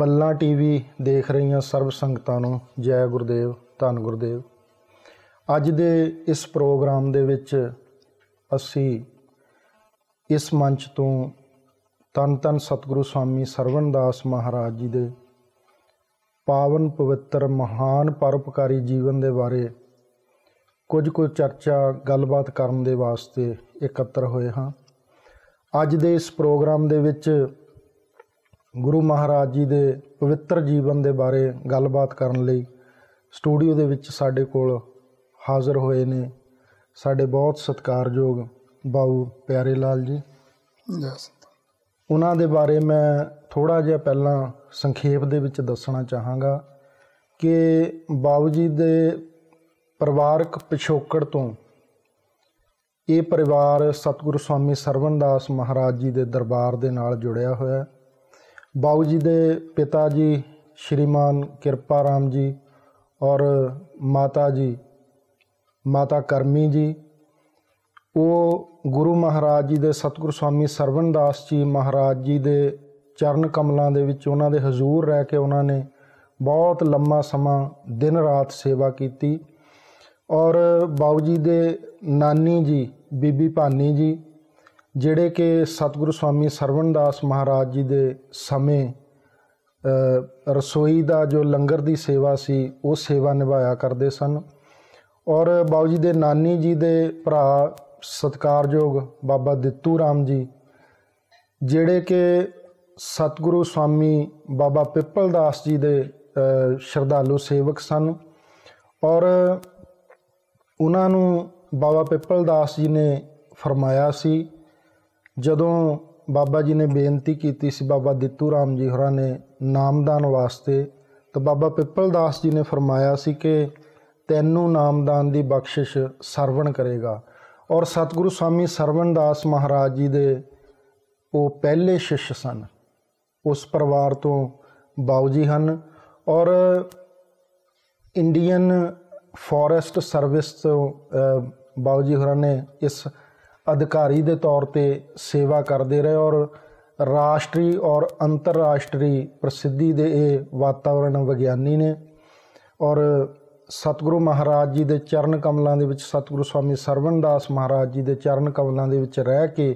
ਬੱਲਾ TV देख रही सर्व संगतां नूं जय गुरदेव धन गुरदेव। अज दे इस प्रोग्राम दे विच असी इस मंच तो धन धन सतगुरु स्वामी सरवण दास महाराज जी दे पावन पवित्र महान परोपकारी जीवन दे बारे कुछ चर्चा गलबात करन दे वास्ते एकत्र होए हां। अज दे इस प्रोग्राम दे विच गुरु महाराज जी दे पवित्र जीवन दे बारे गलबात करन लई स्टूडियो दे विच साडे कोल हाज़र होए ने साडे बहुत सत्कारयोग बाऊ प्यारे लाल जी। उन्हां दे बारे मैं थोड़ा जिहा पहलां संखेप दे विच दसना चाहांगा कि बाऊ जी दे परिवारक पिछोकड़ तो ये परिवार सतगुरु स्वामी सरवण दास महाराज जी दे दरबार दे नाल जुड़िया होया। बाऊ जी दे पिता जी श्रीमान कृपा राम जी और माता जी माता करमी जी वो गुरु महाराज जी दे सतगुरु स्वामी सरवण दास जी महाराज जी दे चरण कमलों दे विच उन्हां दे हजूर रह के उन्होंने बहुत लम्मा समा दिन रात सेवा की। और बाऊ जी दे नानी जी बीबी भानी जी जिहड़े कि सतगुरु स्वामी सरवण दास महाराज जी दे समय रसोई दा जो लंगर दी सेवा सी वो सेवा निभाया करदे सन। और बाऊ जी दे नानी जी दे भरा सत्कारयोग बाबा दित्तू राम जी जिहड़े कि सतगुरु स्वामी बाबा पिपल दास जी दे श्रद्धालु सेवक सन। और उन्हां नूं बाबा पिपल दास जी ने फरमाया सी जदों बाबा जी ने बेनती की सी बाबा दित्तू राम जी होरां ने नामदान वास्ते तो बाबा पिपल दास जी ने फरमाया सी कि तैनू नामदान दी बख्शिश सरवण करेगा। और सतगुरु स्वामी सरवण दास महाराज जी दे वो पहले शिष्य सन उस परिवार तो बाऊ जी हन। और इंडियन फॉरेस्ट सर्विस तो बाऊ जी होरां ने इस अधिकारी के तौर पर सेवा करते रहे और राष्ट्रीय और अंतरराष्ट्रीय प्रसिद्धि के ये वातावरण विग्यानी ने। और सतगुरु महाराज जी के चरण कमलों के सतगुरु स्वामी सरवण दास महाराज जी के चरण कमलों के रह के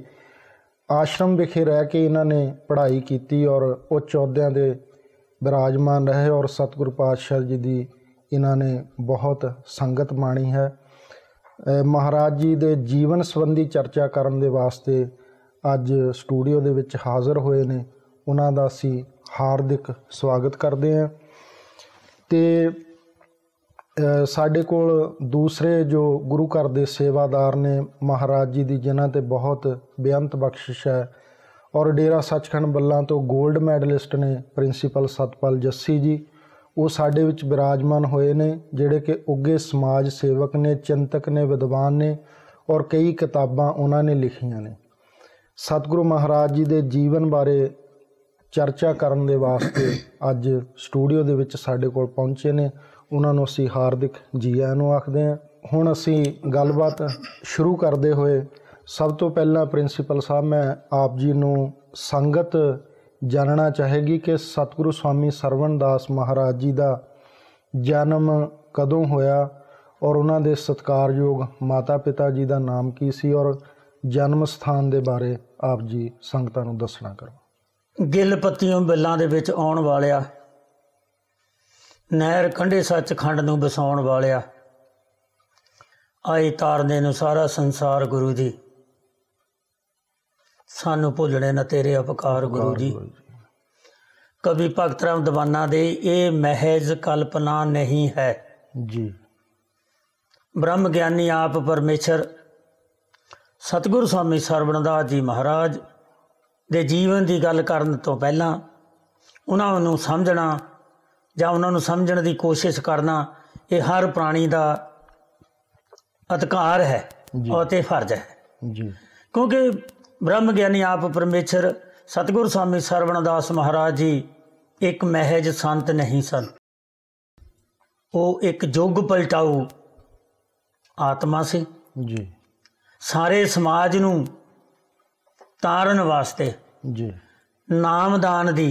आश्रम विखे रह के इन्होंने पढ़ाई की और उच्च अहुदियां दे विराजमान रहे। और सतगुरु पातशाह जी की इन्होंने बहुत संगत माणी है। महाराज जी दे जीवन संबंधी चर्चा करन दे वास्ते अज स्टूडियो दे विच हाज़र होए ने उन्हां दा असी हार्दिक स्वागत करदे हां। ते साडे कोल दूसरे जो गुरु घर दे सेवादार ने महाराज जी दी जिन्हां ते बहुत बेअंत बख्शिश है और डेरा सचखंड बल्लां तो गोल्ड मैडलिस्ट ने प्रिंसीपल सतपाल जस्सी जी वो साडे विच विराजमान होए ने जिहड़े कि उगे समाज सेवक ने चिंतक ने विद्वान ने और कई किताबां उन्होंने लिखियां ने। सतगुरु महाराज जी दे जीवन बारे चर्चा करन दे वास्ते अज स्टूडियो दे विच साडे कोल पहुंचे ने उन्होंने असीं हार्दिक जी आइयां नूं आखदे हां। हुण असीं गलबात शुरू करदे होए सब तो पहला प्रिंसीपल साहब मैं आप जी नूं संगत जानना चाहेगी कि सतगुरु स्वामी सरवण दास महाराज जी का जन्म कदों होया और उन्हां दे सत्कारयोग माता पिता जी का नाम की सी और जन्म स्थान के बारे आप जी संगतां नूं दसना करो। गिल पत्तियों बिल्लां दे विच आउण वालिया नहर कंढे सचखंड नूं बसाउण वालिया आए तारने नूं सारा संसार गुरु जी सानू भुलने न तेरे अपकार गुरु जी। कवि भगत राम दीवाना दे ये महज कल्पना नहीं है जी। ब्रह्म ज्ञानी आप परमेश्वर सतगुरु स्वामी सरवण दास जी महाराज दे जीवन की गल करन तो पहला उन्हां नूं समझना जां उन्हां नूं समझण की कोशिश करना ये हर प्राणी का अधिकार है और फर्ज है जी। क्योंकि ब्रह्म ज्ञानी आप परमेश्वर सतगुरु स्वामी सरवण दास महाराज जी एक महज संत नहीं सन। वो एक युग पलटाऊ आत्मा सी जी। सारे समाज नूं तारन वास्ते जी नामदान दी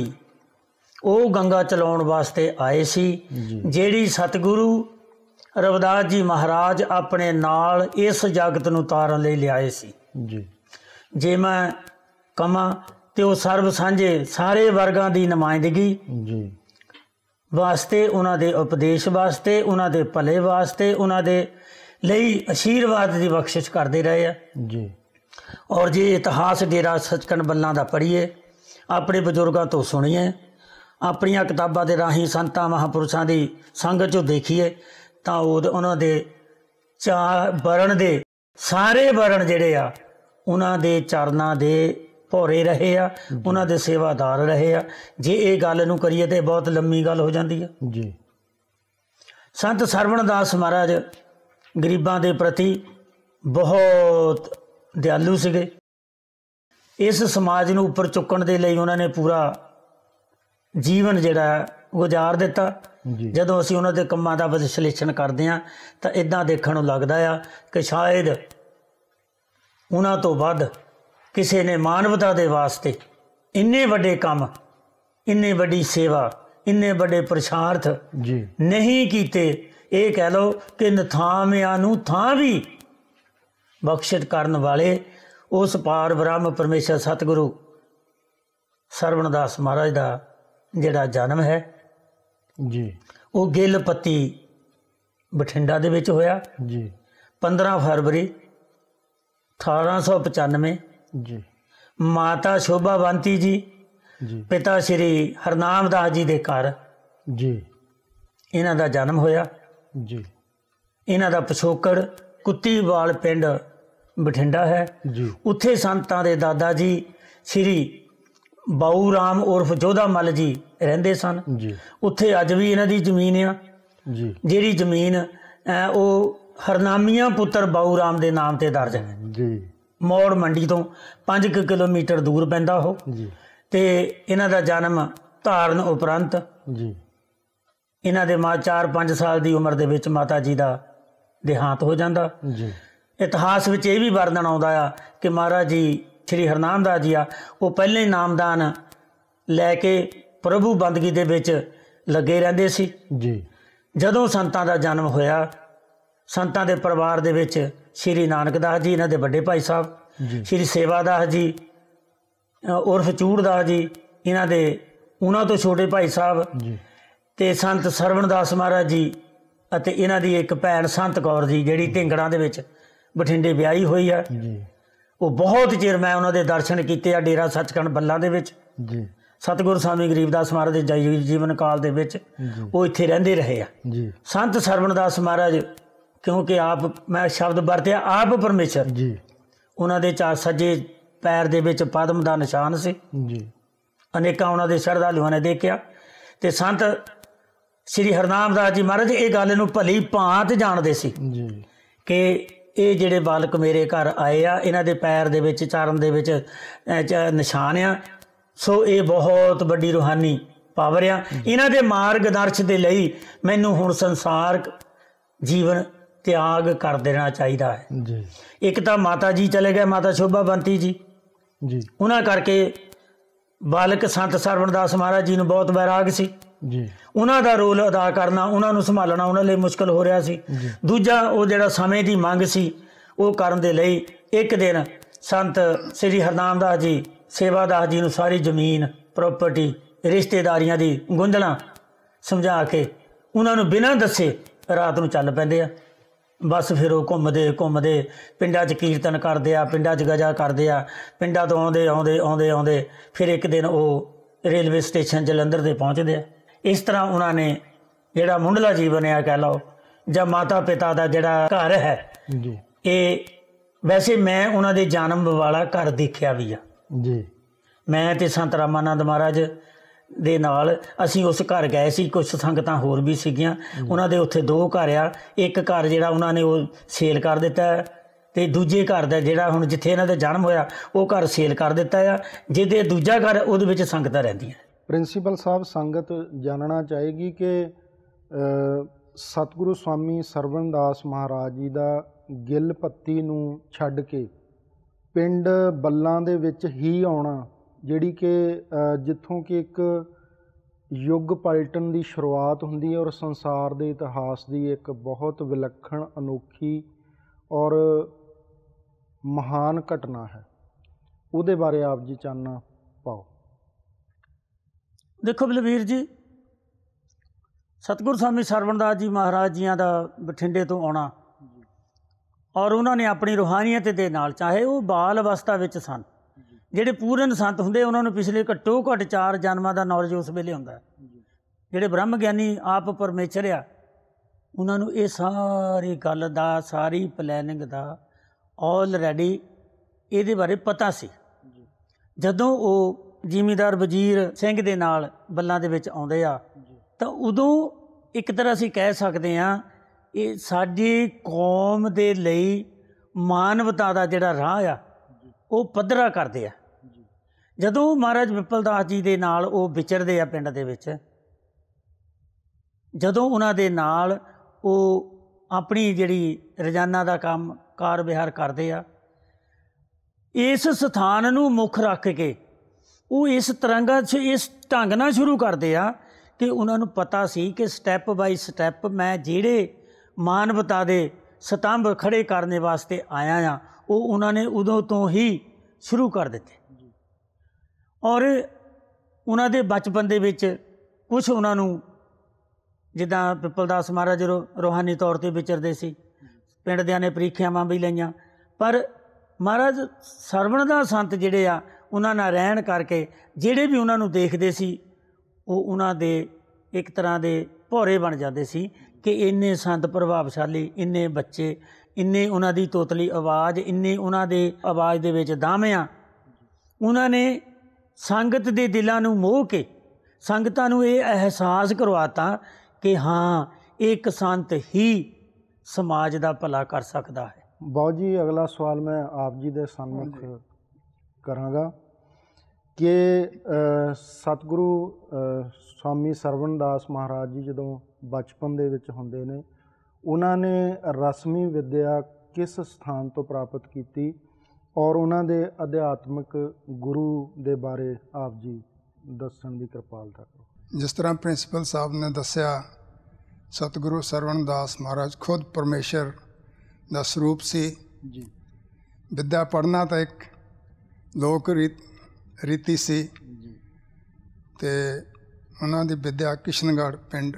ਉਹ ਗੰਗਾ ਚਲਾਉਣ ਵਾਸਤੇ ਆਏ ਸੀ, ਜਿਹੜੀ ਸਤਿਗੁਰੂ रविदास जी महाराज अपने नाल इस जगत नूं तारन लई लिआए सी। जे मैं कमां ते वो सर्व सांझे सारे वर्गां दी नुमाइंदगी वास्ते, उन्हां दे उपदेश वास्ते, उन्हां दे भले वास्ते, उन्हां दे लई आशीर्वाद दी बख्शिश करदे रहे हैं। और जे इतिहास डेरा सचखंड बल्लां दा पढ़ीए, अपने बजुर्गां तों सुणीए, अपणियां किताबां दे राहीं संतां महापुरुषां दी संगत चों देखीए तो उन्हों के चार वरण दे सारे वरण जिहड़े आ उन्हों के चरणा दे भौरे रहे आ, उन्हों के सेवादार रहे आ। जे ये गल नूं करिए तो बहुत लंबी गल हो जाती है जी। संत सरवण दास महाराज गरीबां के प्रति बहुत दयालू सीगे। इस समाज नूं उपर चुकण दे लई उन्होंने पूरा जीवन जिहड़ा गुजार दिता। ਜਦੋਂ ਅਸੀਂ ਉਹਨਾਂ ਦੇ ਕੰਮਾਂ ਦਾ ਵਿਸ਼ਲੇਸ਼ਣ ਕਰਦੇ ਹਾਂ ਤਾਂ ਇਦਾਂ ਦੇਖਣ ਨੂੰ ਲੱਗਦਾ ਆ ਕਿ ਸ਼ਾਇਦ ਉਹਨਾਂ ਤੋਂ ਵੱਧ ਕਿਸੇ ਨੇ ਮਾਨਵਤਾ ਦੇ ਵਾਸਤੇ ਇੰਨੇ ਵੱਡੇ ਕੰਮ, ਇੰਨੇ ਵੱਡੀ ਸੇਵਾ, ਇੰਨੇ ਵੱਡੇ ਪ੍ਰਸ਼ਾਰਥ ਨਹੀਂ ਕੀਤੇ। ਇਹ ਕਹਿ ਲਓ ਕਿ ਨਥਾਂਿਆਂ ਨੂੰ ਥਾਂ ਵੀ ਬਖਸ਼ਿਸ਼ ਕਰਨ ਵਾਲੇ ਉਸ ਪਾਰ ਬ੍ਰਹਮ ਪਰਮੇਸ਼ਰ ਸਤਿਗੁਰੂ ਸਰਵਣ ਦਾਸ ਮਹਾਰਾਜ ਦਾ ਜਿਹੜਾ ਜਨਮ ਹੈ जी, वो गिल पत्ती बठिंडा दे विच होया जी। 15 फरवरी 1895 जी। माता शोभावंती जी, जी पिता श्री हरनाम दास जी दे घर जी इन्हां दा जन्म होया जी। इन्हां दा पछोकड़ कुत्तीवाल पिंड बठिंडा है। उत्थे संतां दे दादा जी श्री बाऊ राम उर्फ जोधा मल जी ਰਹਿੰਦੇ ਸਨ। ਉੱਥੇ ਅੱਜ ਵੀ ਇਹਨਾਂ ਦੀ ਜ਼ਮੀਨ ਆ, ਜਿਹੜੀ ਜ਼ਮੀਨ ਉਹ ਹਰਨਾਮੀਆਂ ਪੁੱਤਰ ਬਾਊ ਰਾਮ ਦੇ ਨਾਮ ਤੇ ਦਰਜ ਹੈ ਜੀ। ਮੌੜ ਮੰਡੀ ਤੋਂ 5 ਕਿਲੋਮੀਟਰ ਦੂਰ ਪੈਂਦਾ ਉਹ ਤੇ ਇਹਨਾਂ ਦਾ ਜਨਮ ਧਾਰਨ ਉਪਰੰਤ ਜੀ ਇਹਨਾਂ ਦੇ ਮਾਂ 4-5 ਸਾਲ ਦੀ ਉਮਰ ਦੇ ਵਿੱਚ ਮਾਤਾ ਜੀ ਦਾ ਦੇਹਾਂਤ ਹੋ ਜਾਂਦਾ ਜੀ। ਇਤਿਹਾਸ ਵਿੱਚ ਇਹ ਵੀ ਵਰਣਨ ਆਉਂਦਾ ਆ ਕਿ ਮਹਾਰਾਜ ਜੀ ਸ਼੍ਰੀ ਹਰਨਾਮ ਦਾਸ ਜੀ ਆ ਉਹ ਪਹਿਲੇ ਹੀ ਨਾਮਦਾਨ ਲੈ ਕੇ प्रभु बंदगी दे विच लगे रहंदे सी जी। जदों संतां दा जन्म होया, संतां दे परिवार दे विच श्री नानक दास जी इन्हां दे वड्डे भाई साहब, श्री सेवा दास जी उर्फ चूड़ दास जी इन्हां दे उन्हां तो छोटे भाई साहब ते संत सरवण दास महाराज जी अते इन्हां दी एक भैण संत कौर जी जिहड़ी ढिंगड़ां दे विच बठिंडे विआही होई है। वो बहुत चिर मैं उन्हां दे दर्शन कीते आ डेरा सचखंड बल्लां दे विच जी। सतगुरु स्वामी गरीबदास महाराज के जीवन काल के इत्थे रहिंदे रहे आ। संत सरवणदास महाराज क्योंकि आप मैं शब्द वरतिया आप परमेश्वर जी, उन्हां दे चार सज्जे पैर दे विच पद्म दा निशान सी जी। अनेकां उन्हां दे शरधालुआं ने देखिया ते संत श्री हरनाम दास जी महाराज इह गल नूं भली भांत जाणदे सी कि ये जिहड़े बालक मेरे घर आए आ इन्हां दे पैर दे विच चरण दे विच निशान आ। सो ये बहुत बड़ी रूहानी पावर आ। इन्हां दे मार्गदर्श दे लई मैनूं हुण संसार जीवन त्याग कर देना चाहिदा है जी। एक तां माता जी चले गए, माता शोभावंती जी जी उन्हां करके बालक संत सरवणदास महाराज जी नूं बहुत वैराग सी जी। उन्हां दा रोल अदा करना, उन्हां नूं संभालना उन्हां लई मुश्किल हो रहा सी। दूजा वो जिहड़ा समय दी मंग सी वो करन दे लई एक दिन संत श्री हरनाम दास जी सेवादास जी ने सारी जमीन, प्रॉपर्टी, रिश्तेदारियां दी गुंदलां समझा के उन्होंने बिना दसे रात को चल पैंदे आ। बस फिर वो घूमते घूमते पिंडा च कीर्तन करते आ, पिंडा च गजा करते आ, पिंडा तो आउंदे आउंदे आउंदे आउंदे फिर एक दिन वो रेलवे स्टेशन जलंधर दे पहुँचते आ। इस तरह उन्होंने जिहड़ा मुंडला जीवन आ कह लो जां माता पिता का जिहड़ा घर है ये वैसे मैं उन्होंने जन्म वाला घर देखिया भी आ जी। मैं तो संत रामानंद महाराज दे नाल असी उस घर गए सी, कुछ संगत होर भी सीगियां। उन्हां दे उत्थे दो घर आ, एक घर जिहड़ा उन्हां ने वो सेल कर दिता है ते दूजे घर दा जिहड़ा हुण जिथे इन्हां दा जन्म होया वो घर सेल कर दिता है, जिहदे दूजा घर उहदे विच संगतां रहिंदियां। प्रिंसीपल साहब संगत जानना चाहेगी कि सतगुरु स्वामी सरवण दास महाराज जी दा गिल पत्ती नूं छड्ड के पिंड बल्लां दे विच ही आउणा, जिहड़ी कि जित्थों कि एक युग पलटन की शुरुआत होंगी और संसार के इतिहास की एक बहुत विलक्षण अनोखी और महान घटना है, उहदे बारे आप जी चानना पाओ। देखो बलवीर जी, सतगुरु स्वामी सरवणदास जी महाराज जिया का बठिंडे तो आना और उन्होंने अपनी रूहानीयत के नाल, चाहे वो बाल अवस्था में सन, ਜਿਹੜੇ ਪੂਰਨ ਸੰਤ ਹੁੰਦੇ ਉਹਨਾਂ ਨੂੰ ਪਿਛਲੇ ਘੱਟੋ ਘੱਟ 4 ਜਨਮਾਂ ਦਾ ਨੌਲੇਜ ਉਸ ਵੇਲੇ ਹੁੰਦਾ। ਜਿਹੜੇ ਬ੍ਰਹਮ ਗਿਆਨੀ ਆਪ ਪਰਮੇਸ਼ਰ ਆ, ਉਹਨਾਂ ਨੂੰ ਇਹ ਸਾਰੀ ਗੱਲ ਦਾ, ਸਾਰੀ ਪਲੈਨਿੰਗ ਦਾ ਆਲਰੈਡੀ ਇਹਦੇ ਬਾਰੇ ਪਤਾ ਸੀ। ਜਦੋਂ ਉਹ ਜ਼ਿਮੀਂਦਾਰ ਵਜ਼ੀਰ ਸਿੰਘ ਦੇ ਨਾਲ ਬੱਲਾਂ ਦੇ ਵਿੱਚ ਆਉਂਦੇ ਆ ਤਾਂ ਉਦੋਂ ਇੱਕ ਤਰ੍ਹਾਂ ਅਸੀਂ ਕਹਿ ਸਕਦੇ ਹਾਂ ਇਹ ਸਾਡੀ ਕੌਮ ਦੇ ਲਈ ਮਾਨਵਤਾ ਦਾ ਜਿਹੜਾ ਰਾਹ ਆ ਉਹ ਪੱਧਰਾ ਕਰਦੇ ਆ। ਜਦੋਂ ਮਹਾਰਾਜ ਵਿਪਲ ਦਾਸ ਜੀ ਦੇ ਨਾਲ ਉਹ ਵਿਚਰਦੇ ਆ ਪਿੰਡ ਦੇ ਵਿੱਚ, ਜਦੋਂ ਉਹਨਾਂ ਦੇ ਨਾਲ ਉਹ ਆਪਣੀ ਜਿਹੜੀ ਰੋਜ਼ਾਨਾ ਦਾ ਕੰਮ ਕਾਰ ਵਿਹਾਰ ਕਰਦੇ ਆ, ਇਸ ਸਥਾਨ ਨੂੰ ਮੁੱਖ ਰੱਖ ਕੇ ਉਹ ਇਸ ਤਰੰਗਾਂ 'ਚ ਇਸ ਢੰਗ ਨਾਲ ਸ਼ੁਰੂ ਕਰਦੇ ਆ ਕਿ ਉਹਨਾਂ ਨੂੰ ਪਤਾ ਸੀ ਕਿ ਸਟੈਪ ਬਾਈ ਸਟੈਪ ਮੈਂ ਜਿਹੜੇ ਮਾਨਵਤਾ ਦੇ ਸਤੰਭ ਖੜੇ ਕਰਨ ਵਾਸਤੇ ਆਇਆ ਆ ਉਹ ਉਹਨਾਂ ਨੇ ਉਦੋਂ ਤੋਂ ਹੀ ਸ਼ੁਰੂ ਕਰ ਦਿੱਤੇ। ਔਰ ਉਹਨਾਂ ਦੇ ਬਚਪਨ ਦੇ ਵਿੱਚ ਕੁਝ ਉਹਨਾਂ ਨੂੰ, ਜਿੱਦਾਂ ਪਿੱਪਲ ਦਾਸ ਮਹਾਰਾਜ ਰੂਹਾਨੀ ਤੌਰ 'ਤੇ ਵਿਚਰਦੇ ਸੀ, ਪਿੰਡ ਦਿਆਂ ਨੇ ਪ੍ਰੀਖਿਆਵਾਂ ਵੀ ਲਈਆਂ, ਪਰ ਮਹਾਰਾਜ ਸਰਵਣਦਾਸ ਸੰਤ ਜਿਹੜੇ ਆ ਉਹਨਾਂ ਨਾਲ ਰਹਿਣ ਕਰਕੇ ਜਿਹੜੇ ਵੀ ਉਹਨਾਂ ਨੂੰ ਦੇਖਦੇ ਸੀ ਉਹ ਉਹਨਾਂ ਦੇ ਇੱਕ ਤਰ੍ਹਾਂ ਦੇ ਭੌਰੇ ਬਣ ਜਾਂਦੇ ਸੀ ਕਿ ਇੰਨੇ ਸੰਤ ਪ੍ਰਭਾਵਸ਼ਾਲੀ, ਇੰਨੇ ਬੱਚੇ, ਇੰਨੇ ਉਹਨਾਂ ਦੀ ਤੋਤਲੀ ਆਵਾਜ਼, ਇੰਨੇ ਉਹਨਾਂ ਦੇ ਆਵਾਜ਼ ਦੇ ਵਿੱਚ ਦਾਮਿਆਂ, ਉਹਨਾਂ ਨੇ ਸੰਗਤ ਦੇ ਦਿਲਾਂ ਨੂੰ ਮੋਹ ਕੇ ਸੰਗਤਾਂ ਨੂੰ ਇਹ ਅਹਿਸਾਸ ਕਰਵਾਤਾ ਕਿ ਹਾਂ, ਇੱਕ ਸੰਤ ਹੀ ਸਮਾਜ ਦਾ ਭਲਾ ਕਰ ਸਕਦਾ ਹੈ। ਬਾਊ ਜੀ, ਅਗਲਾ ਸਵਾਲ ਮੈਂ ਆਪ ਜੀ ਦੇ ਸਨਮੁਖ ਕਰਾਂਗਾ ਕਿ ਸਤਿਗੁਰੂ स्वामी सरवणदास महाराज जी जदों बचपन के होंदे ने, उन्होंने रस्मी विद्या किस स्थान तो प्राप्त की और उन्होंने अध्यात्मिक गुरु के बारे आप जी दसन की कृपालता करो। जिस तरह प्रिंसीपल साहब ने दसिया, सतगुरु सरवणदास महाराज खुद परमेश्वर का स्वरूप से जी। विद्या पढ़ना तो एक लोक रीति से, उन्होंने विद्या किशनगढ़ पिंड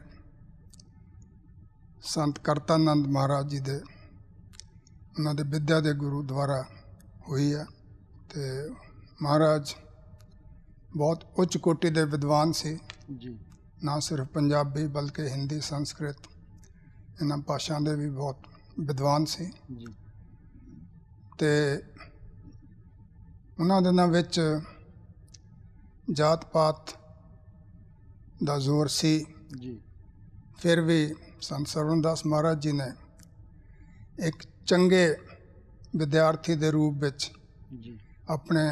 संत करतानंद महाराज जी दे उन्होंने विद्या के गुरु द्वारा हुई है। तो महाराज बहुत उच्च कोटि के विद्वान से जी, ना सिर्फ पंजाबी बल्कि हिंदी, संस्कृत, इन्होंने भाषा के भी बहुत विद्वान से। तो उन्होंने दिनों विच जात पात ਦਾ ਜ਼ੋਰ ਸੀ ਜੀ, ਫਿਰ ਵੀ ਸੰਤ ਸਰਵਣਦਾਸ ਮਹਾਰਾਜ ਜੀ ਨੇ ਇੱਕ ਚੰਗੇ ਵਿਦਿਆਰਥੀ ਦੇ ਰੂਪ ਵਿੱਚ ਜੀ ਆਪਣੇ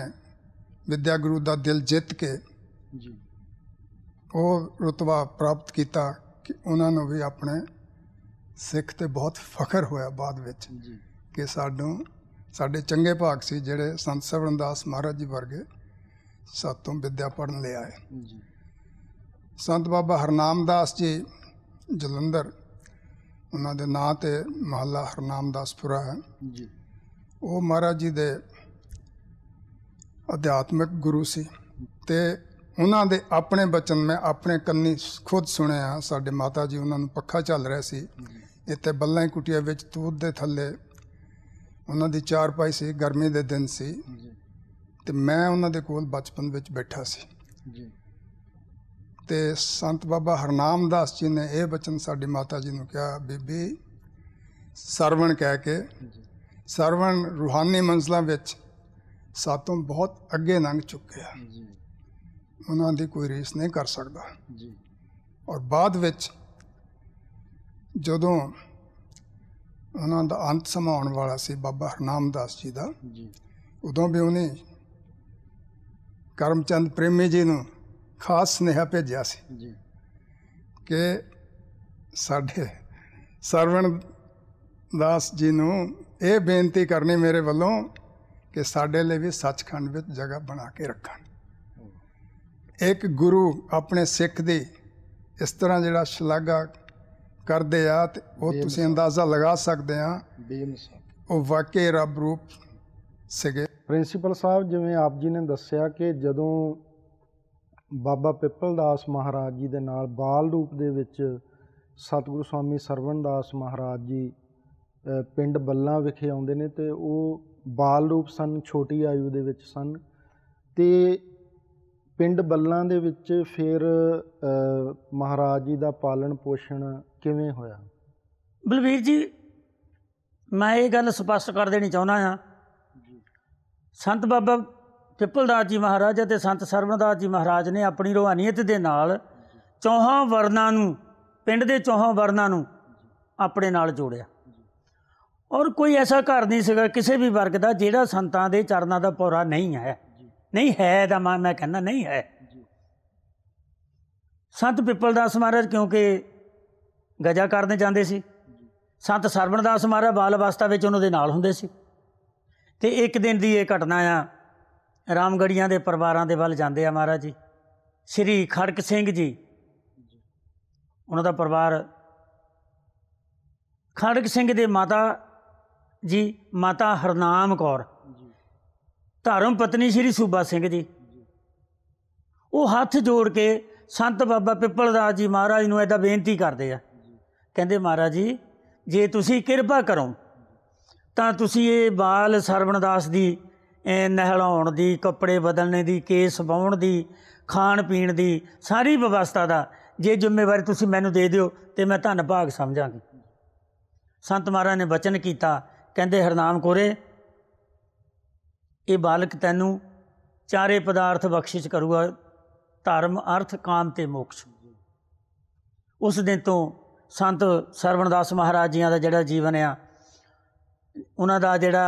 ਵਿਦਿਆ ਗੁਰੂ ਦਾ ਦਿਲ ਜਿੱਤ ਕੇ ਜੀ ਉਹ ਰੁਤਬਾ ਪ੍ਰਾਪਤ ਕੀਤਾ ਕਿ ਉਹਨਾਂ ਨੂੰ ਵੀ ਆਪਣੇ ਸਿੱਖ 'ਤੇ ਬਹੁਤ ਫਖਰ ਹੋਇਆ ਬਾਅਦ ਵਿੱਚ ਜੀ ਕਿ ਸਾਡੇ ਚੰਗੇ ਭਾਗ ਸੀ ਜਿਹੜੇ ਸੰਤ ਸਰਵਣਦਾਸ ਮਹਾਰਾਜ ਜੀ ਵਰਗੇ ਸਾਤੋਂ ਵਿਦਿਆ ਪੜ੍ਹਨ ਲਈ ਆਏ ਜੀ। संत बाबा हरनामदास जी जलंधर, उन्होंने नाँ ते महला हरनामदासपुरा है जी, वो महाराज जी दे अध्यात्मिक गुरु सी। ते उन्होंने अपने बचन में अपने कन्नी खुद सुने हैं, साडे माता जी उन्होंने पखा चल रहा सी, इत्थे बल्लां कुटिया विच तूत दे थले उन्हों दी चारपाई सी, गर्मी दे दिन सी। ते मैं उन्होंने कोल बचपन विच बैठा सी। तो संत बाबा हरनामदास जी ने यह वचन साड़ी माता जी ने कहा, बीबी सरवण कह के, सरवण रूहानी मंजिलों में सातों बहुत अगे लंघ चुके हैं, उन्होंने कोई रीस नहीं कर सकता। और बाद विच जदों उन्होंने अंत समा आने वाला सी बाबा हरनामदास जी का, उदों भी उन्हें करमचंद प्रेमी जी ने खास स्नेहा भेजा सी कि साढ़े सरवणदास जी नू ये बेनती करनी मेरे वालों कि साढ़े लिए भी सचखंड में जगह बना के रखन। एक गुरु अपने सिख दी इस तरह जिहड़ा शलाघा करदे आ ते ओह तुसीं अंदाज़ा लगा सकदे आ ओह वाकई रब रूप सिगे। प्रिंसीपल साहब जिवें आप जी ने दस्सिया कि जदों बाबा पिपल दास महाराज जी दे नाल बाल रूप दे विच सतगुरु स्वामी सरवण दास महाराज जी पिंड बल्ला विखे आउंदे ने ते ओह बाल रूप सन, छोटी आयु दे विच सन ते पिंड बल्ला दे विच फिर महाराज जी दा पालन पोषण किवें होया? बलवीर जी मैं ये गल स्पष्ट कर देनी चाहुंदा हां, संत बाबा पिपल दास जी महाराज ते संत सरवण दास जी महाराज ने अपनी रूहानीयत दे नाल चौहां वरनां नूं, पिंड दे चौहां वरनां नूं अपने नाल जोड़िया और कोई ऐसा घर नहीं सीगा किसी भी वर्ग का जिहड़ा संतां दे चरनां दा पौरा नहीं है, नहीं है दा मैं कहना नहीं है। संत पिपल दास महाराज क्योंकि गजा करने जाते सी, संत सरवण दास महाराज बाल अवस्था में उन्होंने नाल हुंदे सी ते एक दिन की यह घटना आ रामगढ़िया के परिवारों के वल जाते हैं महाराज जी, श्री खड़क सिंह जी उन्होंने परिवार, खड़क सिंह के माता जी माता हरनाम कौर, धर्म पत्नी श्री सूबा सिंह जी, वो हाथ जोड़ के संत बाबा पिपल दास जी महाराज नूं इदां बेनती करते हैं, कहते महाराज जी जे तुसीं किरपा करो तो तुसीं ये बाल सरवण दास दी नहलाउण दी, कपड़े बदलने दी, केस वाउण दी, खाण पीण दी सारी व्यवस्था दा जे जिम्मेवारी तुसीं मैनूं दे दिओ ते मैं धन भाग समझांगी। संत महाराज ने वचन किया, कहते हरनाम कोरे ये बालक तैनूं चारे पदार्थ बख्शिश करूगा, धर्म अर्थ काम ते मोक्ष। उस दिन तो संत सरवण दास महाराज जी का जिहड़ा जीवन आ उन्हां दा जिहड़ा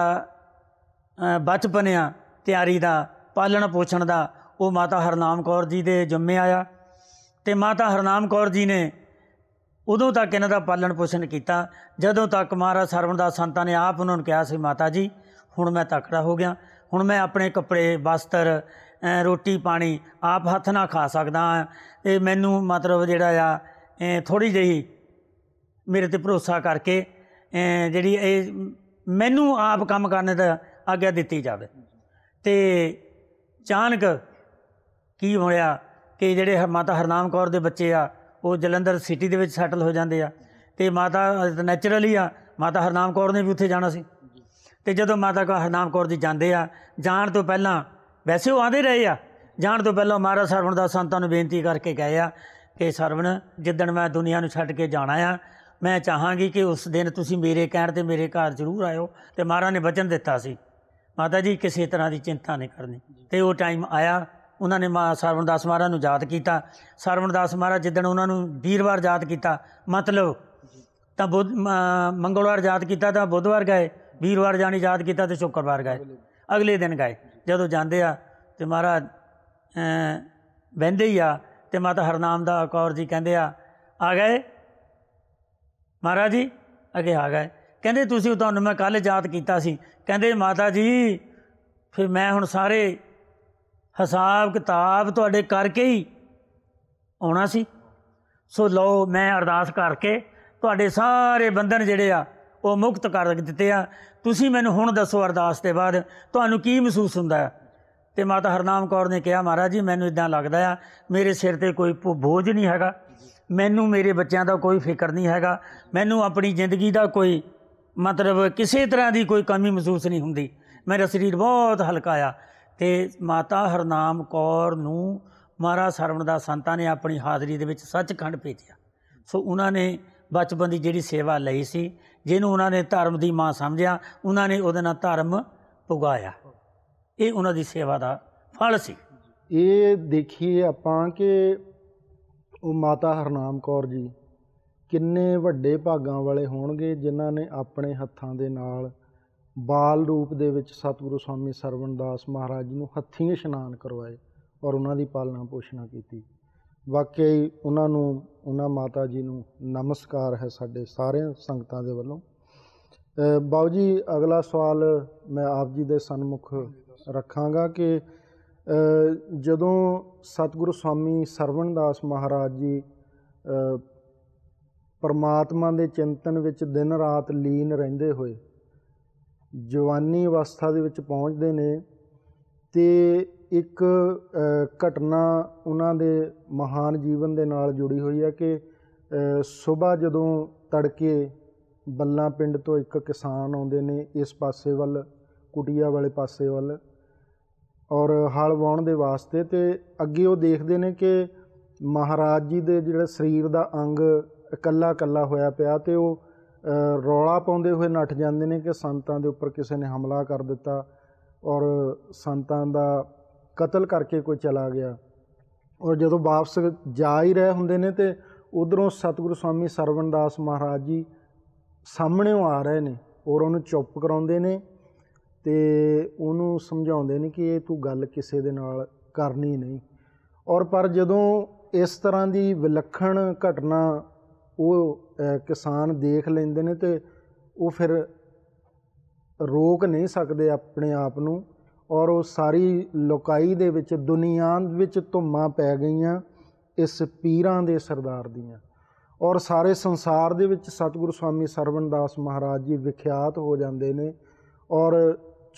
बचपन आ तैयारी का पालन पोषण का वो माता हरनाम कौर जी दे जिम्मे आया ते माता हरनाम कौर जी ने उदों तक इन्हां दा पालन पोषण किया जदों तक महाराज सरवण दास संतां ने आप उन्होंने कहा सी माता जी हुण मैं तकड़ा हो गया, हुण मैं अपने कपड़े वस्त्र रोटी पानी आप हथ ना खा सकदा, ये मैनू मतलब जिहड़ा आ थोड़ी जी मेरे ते भरोसा करके जिहड़ी मैनू आप काम करने दा आग्या दिती जावे। ते अचानक की होया कि जिहड़े माता हरनाम कौर दे बच्चे आ वो जलंधर सिटी दे विच सैटल हो जाते हैं तो माता नैचुरली आ माता हरनाम कौर ने भी उत्थे जाना सी ते जदों माता हरनाम कौर जी जाते आ जाण तो पहला वैसे वो आते रहे आ, जाण तो पहला महाराज सरवण दास संतां नूं बेनती करके गए आ कि सरवण जिद्दण मैं दुनिया नूं छड्ड के जाना आ मैं चाहांगी कि उस दिन तुसीं मेरे कहण ते मेरे घर जरूर आयो ते महाराज ने वचन दित्ता सी माता जी किसी तरह की चिंता नहीं करनी। तो वो टाइम आया उन्होंने सरवण दास महाराज नूं याद किया, सरवण दास महाराज जिद्दण उन्होंने वीरवार याद किया मतलब तो बुध मंगलवार याद किया तो बुधवार गए, वीरवार जानी याद किया तो शुक्रवार गए, अगले दिन गए। जदों जाते आ तो महाराज बहिंदे ही आ तो माता हरनाम कौर जी कहते आ गए महाराज जी अगे आ गए, कहते तुसीं तुहानूं मैं कल याद किया सी, कहते माता जी फिर मैं हुण सारे हिसाब किताब तुहाडे करके ही आउणा सी, सो लो मैं अरदास करके तुहाडे सारे बंधन जिहड़े आ वो मुक्त कर दिते आ, तुसीं मैनूं हुण दसो अरदास दे बाद तुहानूं की महसूस हुंदा है। ते माता हरनाम कौर ने कहा महाराज जी मैनूं इदां लगदा आ मेरे सिर ते कोई बोझ नहीं हैगा, मैनूं मेरे बच्चों का कोई फिक्र नहीं हैगा, मैनूं अपनी जिंदगी का कोई मतलब किसी तरह की कोई कमी महसूस नहीं हुंदी, मेरा शरीर बहुत हल्का आ। ते माता हरनाम कौर नूं महाराज सरवण दास संतां ने अपनी हाजरी दे विच सचखंड भेजिया, सो उन्होंने बचपन की जिहड़ी सेवा लई सी जिन्हों उन्होंने धर्म की माँ समझिया उन्होंने उहदे नाल धर्म पुगाया, ये उन्हां दी सेवा का फल सी। ये देखिए आपां कि ਉਹ ਮਾਤਾ ਹਰਨਾਮ ਕੌਰ ਜੀ ਕਿੰਨੇ ਵੱਡੇ ਭਾਗਾਂ ਵਾਲੇ ਹੋਣਗੇ ਜਿਨ੍ਹਾਂ ਨੇ ਆਪਣੇ ਹੱਥਾਂ ਦੇ ਨਾਲ ਬਾਲ ਰੂਪ ਦੇ ਵਿੱਚ ਸਤਿਗੁਰੂ ਸਵਾਮੀ ਸਰਵਣ ਦਾਸ ਮਹਾਰਾਜ ਜੀ ਨੂੰ ਹੱਥੀਂ ਇਸ਼ਨਾਨ ਕਰਵਾਏ ਔਰ ਉਹਨਾਂ ਦੀ ਪਾਲਣਾ ਪੋਸ਼ਣਾ ਕੀਤੀ। ਵਾਕਈ ਉਹਨਾਂ ਨੂੰ, ਉਹਨਾਂ ਮਾਤਾ ਜੀ ਨੂੰ ਨਮਸਕਾਰ ਹੈ ਸਾਡੇ ਸਾਰਿਆਂ ਸੰਗਤਾਂ ਦੇ ਵੱਲੋਂ। ਬਾਊ ਜੀ ਅਗਲਾ ਸਵਾਲ ਮੈਂ ਆਪ ਜੀ ਦੇ ਸਨਮੁਖ ਰੱਖਾਂਗਾ ਕਿ जदों सतगुरु स्वामी सरवणदास महाराज जी परमात्मा के चिंतन विच दिन रात लीन रहिंदे होए जवानी अवस्था दे विच पहुँचते ने ते एक घटना उन्हां दे महान जीवन दे नाल जुड़ी हुई है कि सुबह जदों तड़के बल्ला पिंड तो एक किसान आउंदे ने इस पासे वल कुटिया वाले पासे वल और हल वाउण दे वास्ते ते अगे वो देखते हैं कि महाराज जी दे जिहड़ा शरीर दा अंग इकला इकला होया पिया ते वो रौला पाउंदे हुए नठ जांदे ने कि संतां दे उपर किसी ने हमला कर दिता और संतां दा कतल करके कोई चला गया। और जदों वापस जा ही रहे हुंदे ने ते उधरों सतगुरु स्वामी सरवणदास महाराज जी सामने आ रहे ने और उन्होंने चुप कराउंदे ने ते उन्होंने समझाउंदे ने कि तू गल किसी दे नाल करनी नहीं। और पर जदों इस तरह की विलक्षण घटना वो किसान देख लेंदे ने ते वो फिर रोक नहीं सकते अपने आप नूं और वो सारी लोकाई दे विच दुनिया विच धुम्मां पै गईयां इस पीरां दे सरदार दियां और सारे संसार दे विच सतगुरु स्वामी सरवणदास महाराज जी विख्यात हो जाते हैं और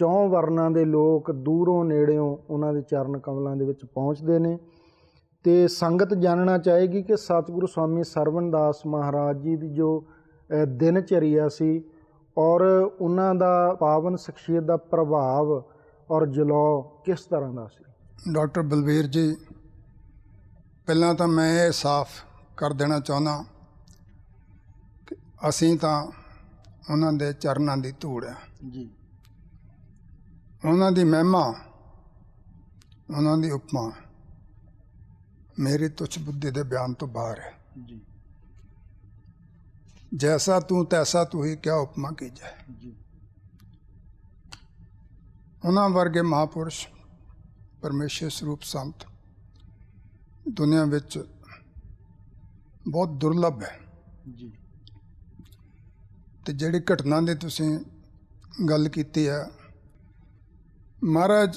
चौं वरनां दे लोग दूरों नेड़ों उन्हां दे चरण कमलों दे विच पहुँचते हैं। तो संगत जानना चाहेगी कि सतगुरु स्वामी सरवणदास महाराज जी की जो दिनचर्या सी और उन्हां दा पावन शख्सियत का प्रभाव और जलौ किस तरह का सी। डॉक्टर बलबीर जी, पहला तो मैं ये साफ कर देना चाहना कि असीं तां उन्हां दे चरनां दी धूड़ है जी, उन्हां दी महिमा उन्हां दी उपमा मेरी तुच्छ बुद्धि दे बयान तो बाहर है जी। जैसा तू तैसा तू ही क्या उपमा की जाए जी। उन्हां वर्गे महापुरुष परमेश्वर स्वरूप संत दुनिया विच बहुत दुर्लभ है जी। तो जिहड़ी घटना की तुसीं गल कीती है, महाराज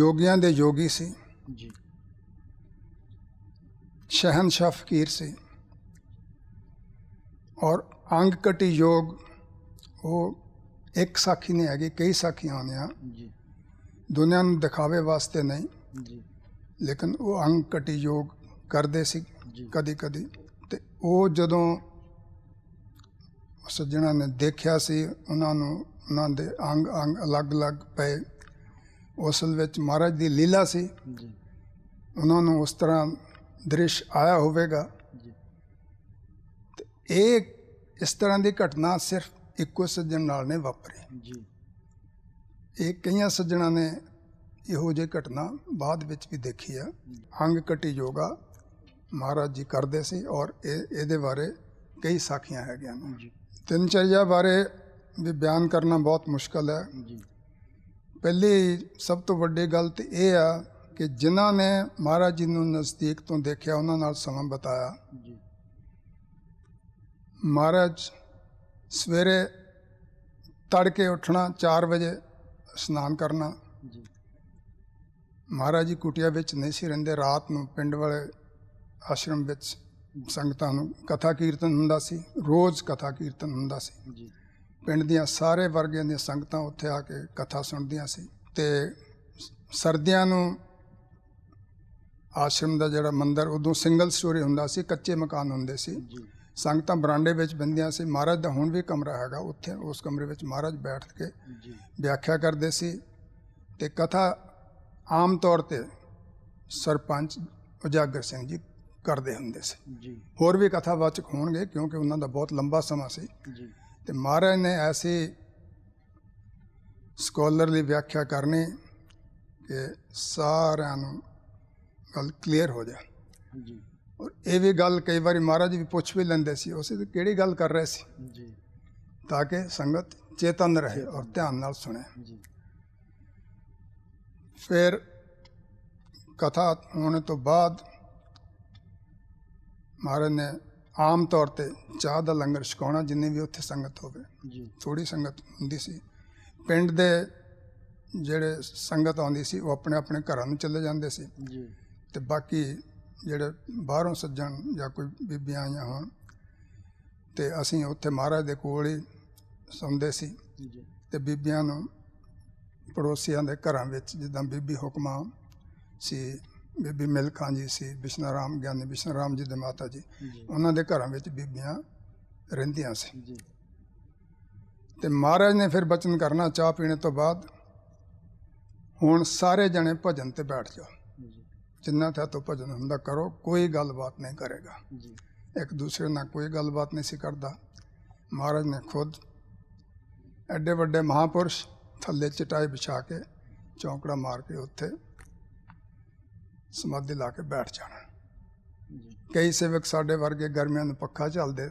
योगियां दे योगी सी, शहनशाह फकीर सी और अंग कटी योग वो एक साखी नहीं हैगी, कई साखियां होंदियां दुनिया नूं दिखावे वास्ते नहीं जी। लेकिन वो अंग कटी योग करते सी कदी कदी। तो वो जदों सज्जणा ने देखा सी उन्होंने उन्होंने दे अंग अंग अलग अलग पे असल विच महाराज दी लीला सी, उन्होंने उस तरह दृश्य आया होवेगा। तो एक इस तरह की घटना सिर्फ एको सज्जण नाल ने वापरी, एक कई सज्जणा ने इहो जी घटना बाद विच भी देखी है। अंग कटी योगा महाराज जी करते सी और ये बारे कई साखियां है जी। दिनचर्या बारे भी बयान करना बहुत मुश्किल है जी। पहली सब तो वड्डी गल तो यह है कि जिन्हों ने महाराज जी नूं नज़दीक तो देखा उन्हां नाल समां बिताया। महाराज सवेरे तड़के उठना, 4 बजे स्नान करना। महाराज जी कुटिया विच नहीं सी रहिंदे, रात नूं पिंड वाले आश्रम विच संगतां नूं कथा कीर्तन हुंदा सी, रोज़ कथा कीर्तन हुंदा सी। पिंड दियां सारे वर्गां दियां संगतां उत्थे आके कथा सुणदियां सी। ते सर्दियां नूं आश्रम दा जिहड़ा मंदर उदों सिंगल स्टोरी हुंदा सी, कच्चे मकान हुंदे सी, संगतां बरांडे विच बहिंदियां सी। महाराज दा हुण भी कमरा हैगा, उत्थे उस कमरे विच महाराज बैठ के व्याख्या करदे सी ते कथा आम तौर पर सरपंच उजागर सिंह जी करते होंगे सी। होर भी कथावाचक होंगे क्योंकि उन्होंने बहुत लंबा समा सी। तो महाराज ने ऐसी स्कॉलरली व्याख्या करनी कि सारा गल क्लीयर हो जाए। और ये भी गल कई बार महाराज भी पूछ भी लेंदे सी उस केड़ी गल कर रहे सी ताकि संगत चेतन रहे और ध्यान नाल सुने। फिर कथा होने तो बाद महाराज ने आम तौर पर चाह का लंगर छकाउणा, जिन्नी भी उत्थे संगत होवे, थोड़ी संगत हुंदी सी। पिंड दे ਜਿਹੜੇ ਸੰਗਤ ਆਉਂਦੀ ਸੀ ਉਹ ਆਪਣੇ ਆਪਣੇ ਘਰਾਂ ਨੂੰ ਚਲੇ ਜਾਂਦੇ ਸੀ ਜੀ ਤੇ ਬਾਕੀ ਜਿਹੜੇ ਬਾਹਰੋਂ ਸੱਜਣ ਜਾਂ ਕੋਈ ਬੀਬੀਆਂ ਆਈਆਂ ਹੋਣ ਤੇ ਅਸੀਂ ਉੱਥੇ ਮਹਾਰਾਜ ਦੇ ਕੋਲ ਹੀ ਸੌਂਦੇ ਸੀ ਜੀ ਤੇ ਬੀਬੀਆਂ ਨੂੰ पड़ोसिया के घर जिदा बीबी हुक्मा सी बीबी मिलखा जी सी बिश्ना राम ज्ञानी बिश्ना राम जी के माता जी उन्होंने घर बीबियां रहिंदियां सी ते महाराज ने फिर बचन करना चाह पीने तो बाद हुण सारे जने भजन ते बैठ जाओ जिन्ना था तो भजन हुंदा करो कोई गलबात नहीं करेगा एक दूसरे नाल कोई गलबात नहीं सी करदा। महाराज ने खुद एडे वड्डे महापुरुष थले चटाई बिछा के चौंकड़ा मार के उत्थे समाधि ला के बैठ जाना। कई सेवक साढ़े वर्गे गर्मियां नूं पक्खा चलदे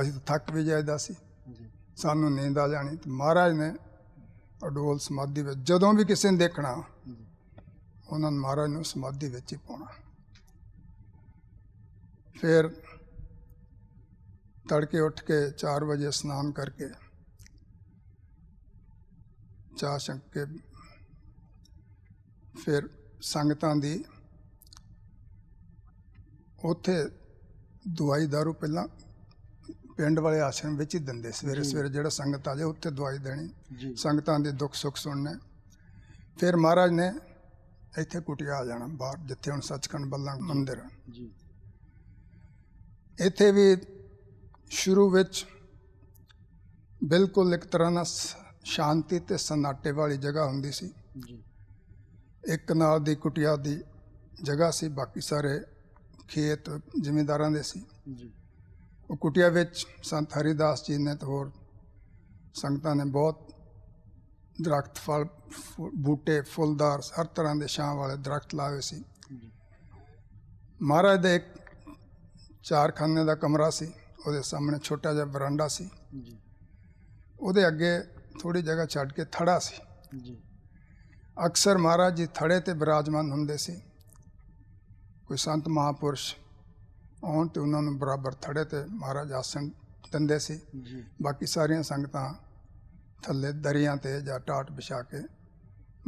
असीं तां थक भी जाईदा सी सानूं नींद आ जाणी। महाराज ने अडोल समाधि विच जदों भी किसी ने देखना उन्हां महाराज नूं समाधि विच ही पाउणा। फिर तड़के उठ के 4 बजे स्नान करके चाह छक के फिर संगतां दी उत्थे दवाई दारू पहला पिंड वाले आश्रम विच ही दिंदे सवेरे सवेरे जिहड़ा संगत आ जाए उत्थे दवाई देनी संगतां दे दुख सुख सुनने। फिर महाराज ने इत्थे कुटिया आ जाना बाहर जिथे हुण सचखंड बल्ला मंदिर इत्थे भी शुरू विच बिल्कुल एक तरह नाल शांति ते सन्नाटे वाली जगह हुंदी सी। एक कनाल दी कुटिया दी जगह सी बाकी सारे खेत जिमींदारां दे सी। वो कुटिया विच संत हरिदास जी ने तो होर संगतां ने बहुत दरख्त फल बूटे फुलदार हर तरह के छां वाले दरख्त लाए सी। महाराज दे एक 4 खाने का कमरा सी उहदे सामने छोटा जिहा बरांडा सी उहदे अगे थोड़ी जगह छड़ के थड़ा सी। अक्सर महाराज जी थड़े ते विराजमान हुंदे सी। कोई संत महापुरुष आउण ते उन्हां नूं बराबर थड़े ते महाराज आसन दिंदे सी। बाकी सारियां संगतां थल्ले दरियां ते जां टाट बिछा के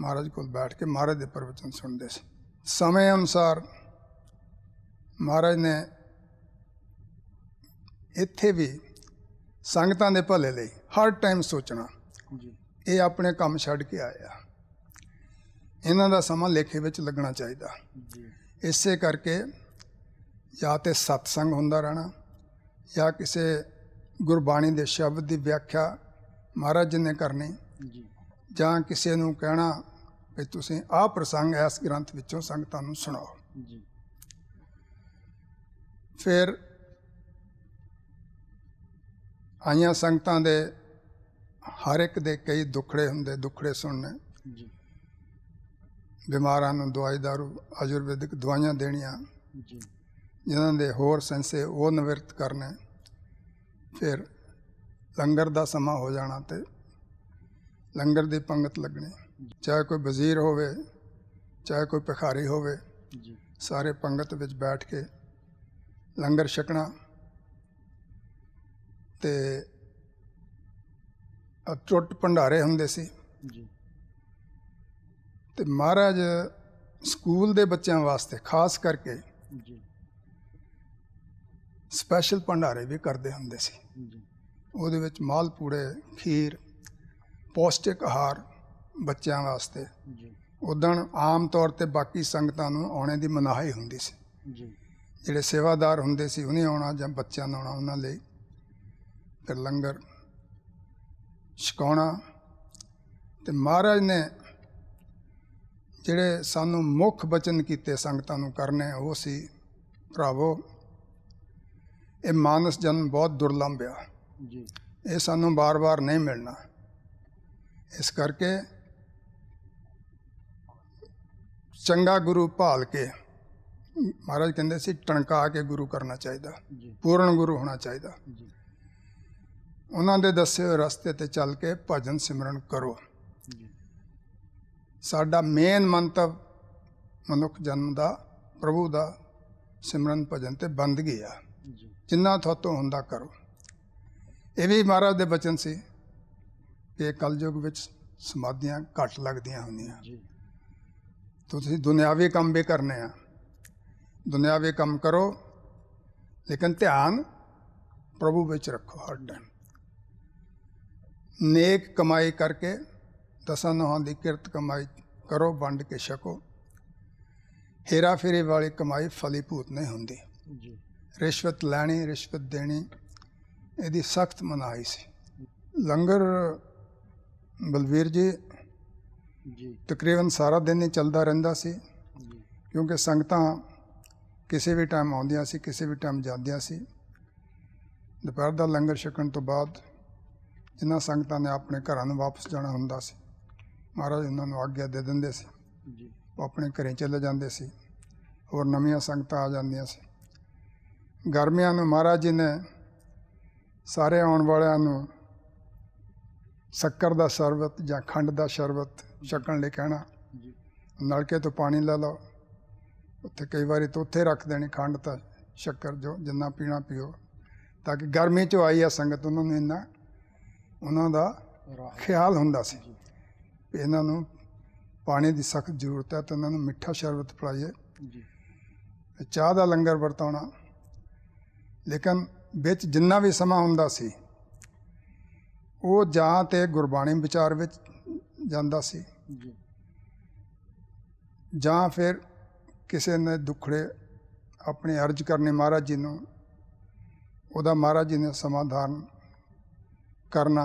महाराज कोल बैठ के महाराज दे प्रवचन सुणदे सी। समय अनुसार महाराज ने इत्थे भी संगतां दे भले लई हर टाइम सोचना ये अपने काम छड़ के आया इन्हां दा समा लेखे विच लगना चाहिदा। इसे करके या तो सत्संग हुंदा रहना या किसी गुरबाणी दे शब्द की व्याख्या महाराज जी ने करनी जां किसी नूं कहना कि तुसीं आह प्रसंग इस ग्रंथ विचों संगतां नूं सुणाओ। फिर आईयां संगतां दे हर एक दे कई दुखड़े हुंदे दुखड़े सुनने बीमारां नूं दवाई दारू आयुर्वेदिक दवाइयां देनियां जिन्हां दे होर सेंसे ओह निवृत्त करने। फिर लंगर दा समा हो जाना ते लंगर दी पंगत लगनी चाहे कोई वजीर होवे चाहे कोई भिखारी होवे सारे पंगत विच बैठ के लंगर छकना ते अटुट भंडारे हुंदे सी। ते महाराज स्कूल दे बच्चों वास्ते खास करके स्पैशल भंडारे भी करते हुंदे सी। उहदे विच मालपूड़े खीर पौष्टिक आहार बच्चों वास्ते उदण आम तौर ते बाकी संगतां नूं आने की मनाही हुंदी सी। जिहड़े सेवादार हुंदे सी उन्हें आना जां बच्चों ने आना उन्हां लई फिर लंगर छकाउणा। ते महाराज ने जिहड़े सानूं मुख बचन कीते संगतां नूं करने ओह सी भरावो ये मानस जन्म बहुत दुर्लभ आ ये सानूं बार बार नहीं मिलना। इस करके चंगा गुरु भाल के महाराज कहंदे सी टणका के गुरु करना चाहिदा पूर्ण गुरु होना चाहिदा। उन्होंने दसे हुए रस्ते ते चल के भजन सिमरन करो। साडा मेन मंतव मनुख जन्म दा प्रभु दा सिमरन भजन ते बंदगी आ जिन्ना थोतों हुंदा करो। ये भी महाराज दे बचन सी कि कलयुग विच समाधियां घट लगदियां होंदियां। तो तुसीं दुनियावी काम भी करने आ, दुनियावी काम करो लेकिन ध्यान प्रभु विच रखो हर दिन। नेक कमाई करके दसां नौहां दी किरत कमाई करो, वंड के छको। हेरा फेरी वाली कमाई फलीभूत नहीं होंदी। रिश्वत लैनी रिश्वत देनी इहदी सख्त मनाही सी। लंगर बलवीर जी तकरीबन सारा दिन ही चलता रहिंदा सी, क्योंकि संगतां किसी भी टाइम आउंदियां सी, किसी भी टाइम जांदियां सी। दोपहर का लंगर छकण तो बाद जिन्हां संगतां ने अपने घरां नूं वापस जाना हुंदा सी, महाराज उन्हां नूं आग्या दे दिंदे सी, अपने घरें चले जांदे सी। होर नवीआं संगतां आ जांदियां सी। गर्मियां नूं महाराज जी ने सारे आउण वालिआं नूं शक्कर का शरबत या खंड का शरबत छकण लई कहना। नलके तो पानी ला लो, उत्थे कई बार तो उत्थे रख देनी खंड तो शक्कर, जो जिन्ना पीना पियो, ताकि गर्मी चो आई है संगत उन्होंने इन्ना उन्हों का ख्याल हुंदा सी। इन्हां नूं पानी की सख्त जरूरत है तो इन्होंने मिठा शरबत पिलाइए। चाह का लंगर वरताउणा, लेकिन विच जिन्ना भी समा हुंदा सी वो जां ते गुरबाणी विचार विच जांदा सी, जां फिर किसी ने दुखड़े अपनी अर्ज करनी महाराज जी नूं, उहदा महाराज जी ने समाधान करना।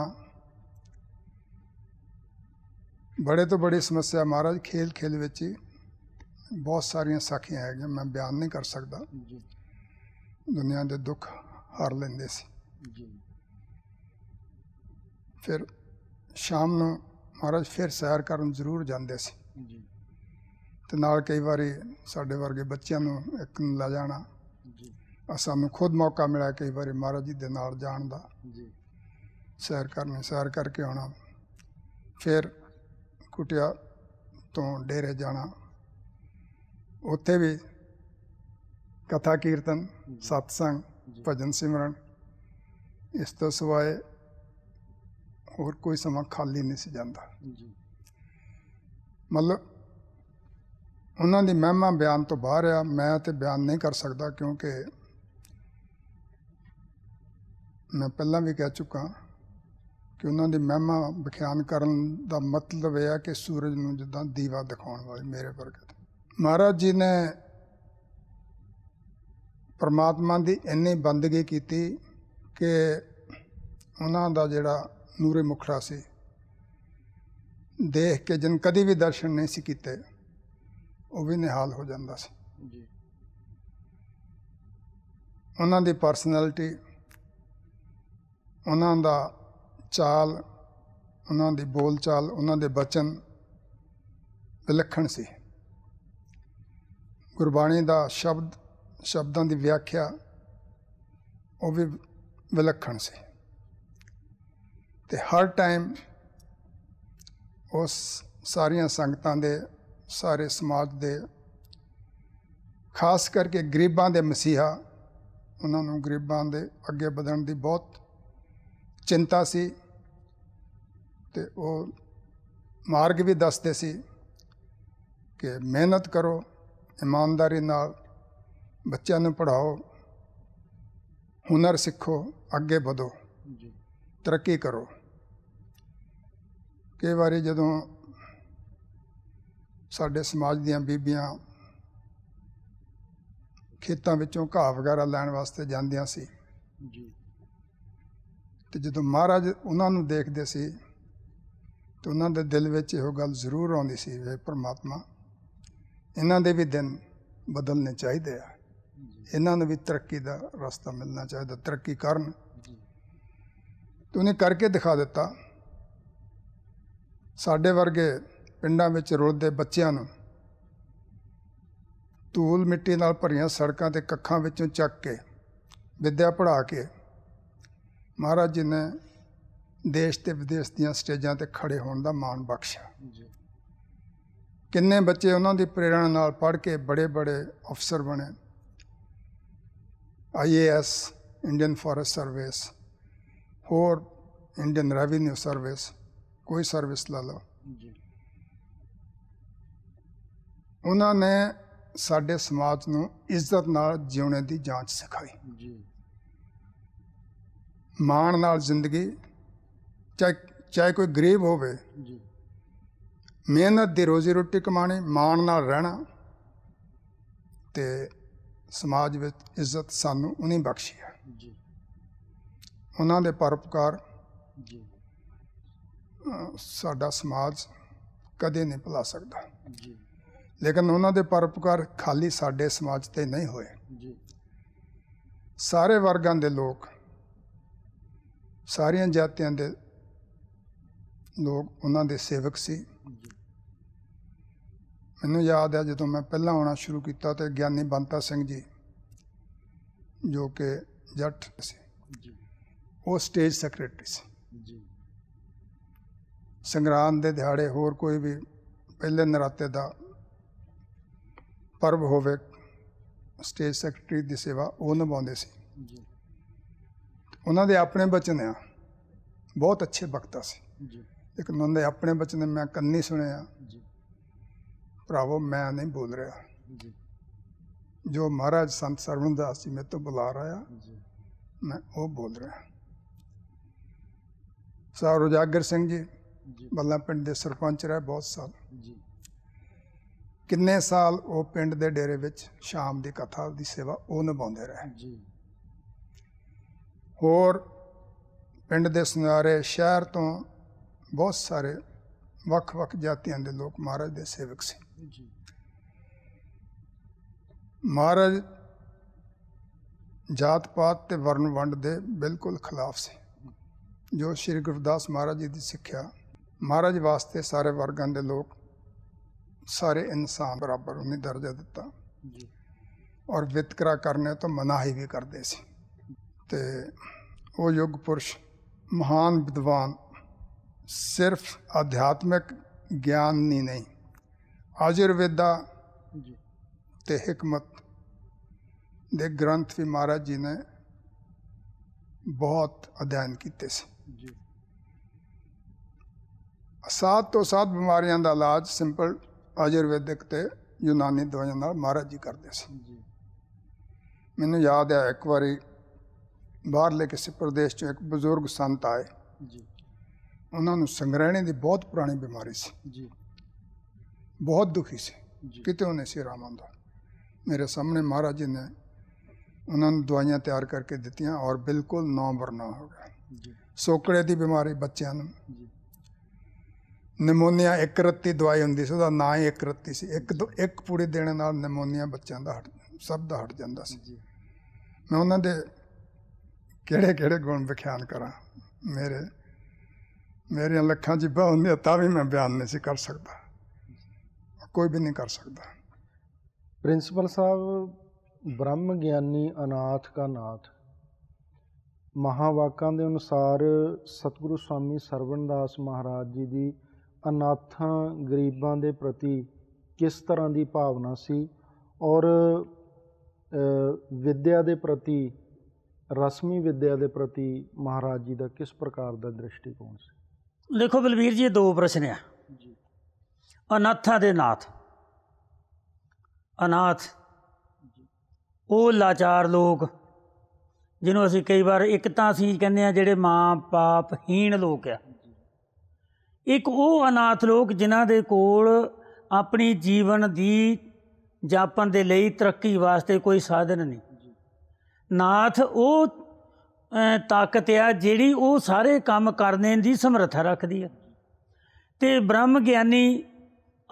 बड़े तो बड़ी समस्या महाराज खेल खेल विच ही बहुत सारियां साखियां है, मैं बयान नहीं कर सकता। दुनिया के दुख हार लेंदे सी। फिर शाम नूं महाराज फिर सैर करन जरूर जांदे सी, ते नाल कई बारी साडे वर्गे बच्चों नूं एक नूं ला जाना। सानूं खुद मौका मिला कई बारी महाराज जी दे नाल जाण दा, सैर करनी, सैर करके आना, फिर कुटिया तो डेरे जाना, उत्थे भी कथा कीर्तन सत्संग भजन सिमरन। इस तो सिवाय और कोई समा खाली नहीं सी जाता। मतलब उन्होंने महिमा बयान तो बाहर आ, मैं तो बयान नहीं कर सकता, क्योंकि मैं पहला भी कह चुका कि उन्होंने महिमा बख्यान करन दा मतलब यह है कि सूरज नूं जिद्दां दीवा दिखाने वाले मेरे वर्गे। महाराज जी ने परमात्मा की इन्नी बंदगी की कि उन्हों का जिहड़ा नूरे मुखड़ा से देख के जिन कदी भी दर्शन नहीं सी कीते वो भी निहाल हो जाता सी। उन्हां दी परसनैलिटी, उन्हां दा चाल, उन्हां दी बोल चाल, उन्हां दे बचन विलक्षण सी। गुरबाणी दा शब्द शब्दां दी व्याख्या वो भी विलक्षण सी। ते हर टाइम उस सारिया संगतां दे सारे समाज दे खास करके गरीबां दे मसीहा, उन्हां नूं गरीबां दे अगे बढ़न दी बहुत चिंता सी, ते वो मार्ग भी दसदे सी कि मेहनत करो, ईमानदारी नाल बच्चों नूं पढ़ाओ, हुनर सीखो, अगे बढ़ो, तरक्की करो। कई बारी जदों साडे समाज दीआं बीबियां खेतों विचों घाह वगैरह लैण वास्ते जांदियां सी, ते जदों महाराज उन्हां नूं देखदे सी ते उन्हां दे दिल विच इहो गल जरूर आउंदी सी वे परमात्मा इन्हां दे भी दिन बदलने चाहीदे आ, इन्हां नूं भी तरक्की दा रस्ता मिलना चाहीदा, तरक्की करन। तो उन्हें करके दिखा दिता। साढ़े वर्गे पिंडां विच रुलदे बच्चों नूं धूल मिट्टी नाल भरिया सड़कों ते कक्खां विचों चक के विद्या पढ़ा के महाराज जी ने देश ते विदेश दीआं स्टेजां ते खड़े होण दा माण बख्शिया। किन्ने बच्चे उन्हां दी प्रेरणा नाल पढ़ के बड़े बड़े अफसर बने, IAS इंडियन फॉरेस्ट सर्विस, होर इंडियन रेवन्यू सर्विस, कोई सर्विस ला लो, जी। उन्होंने साडे समाज नूं इज्जत नाल जीने की जांच सिखाई जी। मान नाल जिंदगी, चाहे कोई गरीब होवे, मेहनत की रोजी रोटी कमानी, मान नाल रहना ते समाज में इज्जत सानू उन्हीं बख्शी है। उन्होंने परोपकार साडा समाज कदे नहीं भुला सकता। लेकिन उन्होंने परोपकार खाली साडे समाज ते नहीं होए, सारे वर्गां दे लोग, सारियां जातियां दे लोग उन्हों के सेवक सी। मैनूं याद है जदों मैं पहला आना शुरू किया तो ग्यानी बंता सिंह जी जो कि जट से, वो स्टेज सैक्रटरी से। संग्रांद के दिहाड़े होर कोई भी पहले नराते का पर्व होवे, स्टेज सैक्रटरी की सेवा वो निभाते सी। उन्होंने अपने बचन आ बहुत अच्छे वक्ता से, लेकिन उन्होंने अपने बचन मैं कन्नी सुने आ, भरावो मैं नहीं बोल रहा, जो महाराज संत सरवणदास जी मेरे तो बुला रहा मैं वो बोल रहा। सर उजागर सिंह जी बल्ला पिंड के सरपंच रहे बहुत साल, किन्ने साल वो पिंड के डेरे विच शाम की कथा की सेवा वो निभाते रहे। होर पिंड दे सुनारे, शहर तो बहुत सारे वख वख जातियां दे लोग महाराज दे सेवक से। महाराज जात पात ते वर्ण वंड दे बिल्कुल खिलाफ से। जो श्री गुरुदास महाराज जी की सिक्ख्या, महाराज वास्ते सारे वर्गां दे लोग, सारे इंसान बराबर उन्हें दर्जा दिता और वितकरा करने तो मनाही भी करते सी। ते वो युग पुरुष महान विद्वान सिर्फ अध्यात्मिक ज्ञान ही नहीं, आयुर्वेदा ते हिकमत दे ग्रंथ भी महाराज जी ने बहुत अध्ययन किए। असाध तो असाध बीमारियां का इलाज सिंपल आयुर्वेदिक ते यूनानी दवाइयां नाल महाराज जी करते सी। मैनूं याद है एक बारी बाहरले किसी प्रदेश चो एक बजुर्ग संत आए, उन्होंने संगरैने की बहुत पुरानी बीमारी सी, बहुत दुखी से, कितों नहीं सी आराम आंदा। मेरे सामने महाराज जी ने उन्होंने दवाइयां तैयार करके दित्तियां और बिल्कुल नौ बरना हो गया। सोकड़े की बीमारी बच्चों नूं, निमोनिया एक रत्ती दवाई हुंदी सी, ना ही एक रत्ती सी, एक पूरी देने नाल निमोनिया बच्चों का हट जाता सी। मैं उन्होंने किहड़े किहड़े गुण बख्यान करा, मेरिया लखां जीबां होंदियां तां भी मैं बयान नहीं कर सकता, कोई भी नहीं कर सकता। प्रिंसिपल साहब ब्रह्म ज्ञानी अनाथ का नाथ महावाकां के अनुसार सतगुरु स्वामी सरवणदास महाराज जी की अनाथां गरीबां के प्रति किस तरह की भावना सी और विद्या के प्रति, रस्मी विद्या के प्रति महाराज जी का किस प्रकार का दृष्टिकोण से? देखो बलबीर जी, दो प्रश्न है। अनाथा दे नाथ, अनाथ वो लाचार लोग जिन्होंने असीं कई बार एक तो असीं कहने जिहड़े माँ बाप हीन लोग आ, एक वो अनाथ लोग जिन्हां दे कोल अपनी जीवन दी जापन दे लई तरक्की वास्ते कोई साधन नहीं। नाथ वो ताकत आ जिहड़ी वो सारे काम करने की समर्था रखती है। तो ब्रह्म ज्ञानी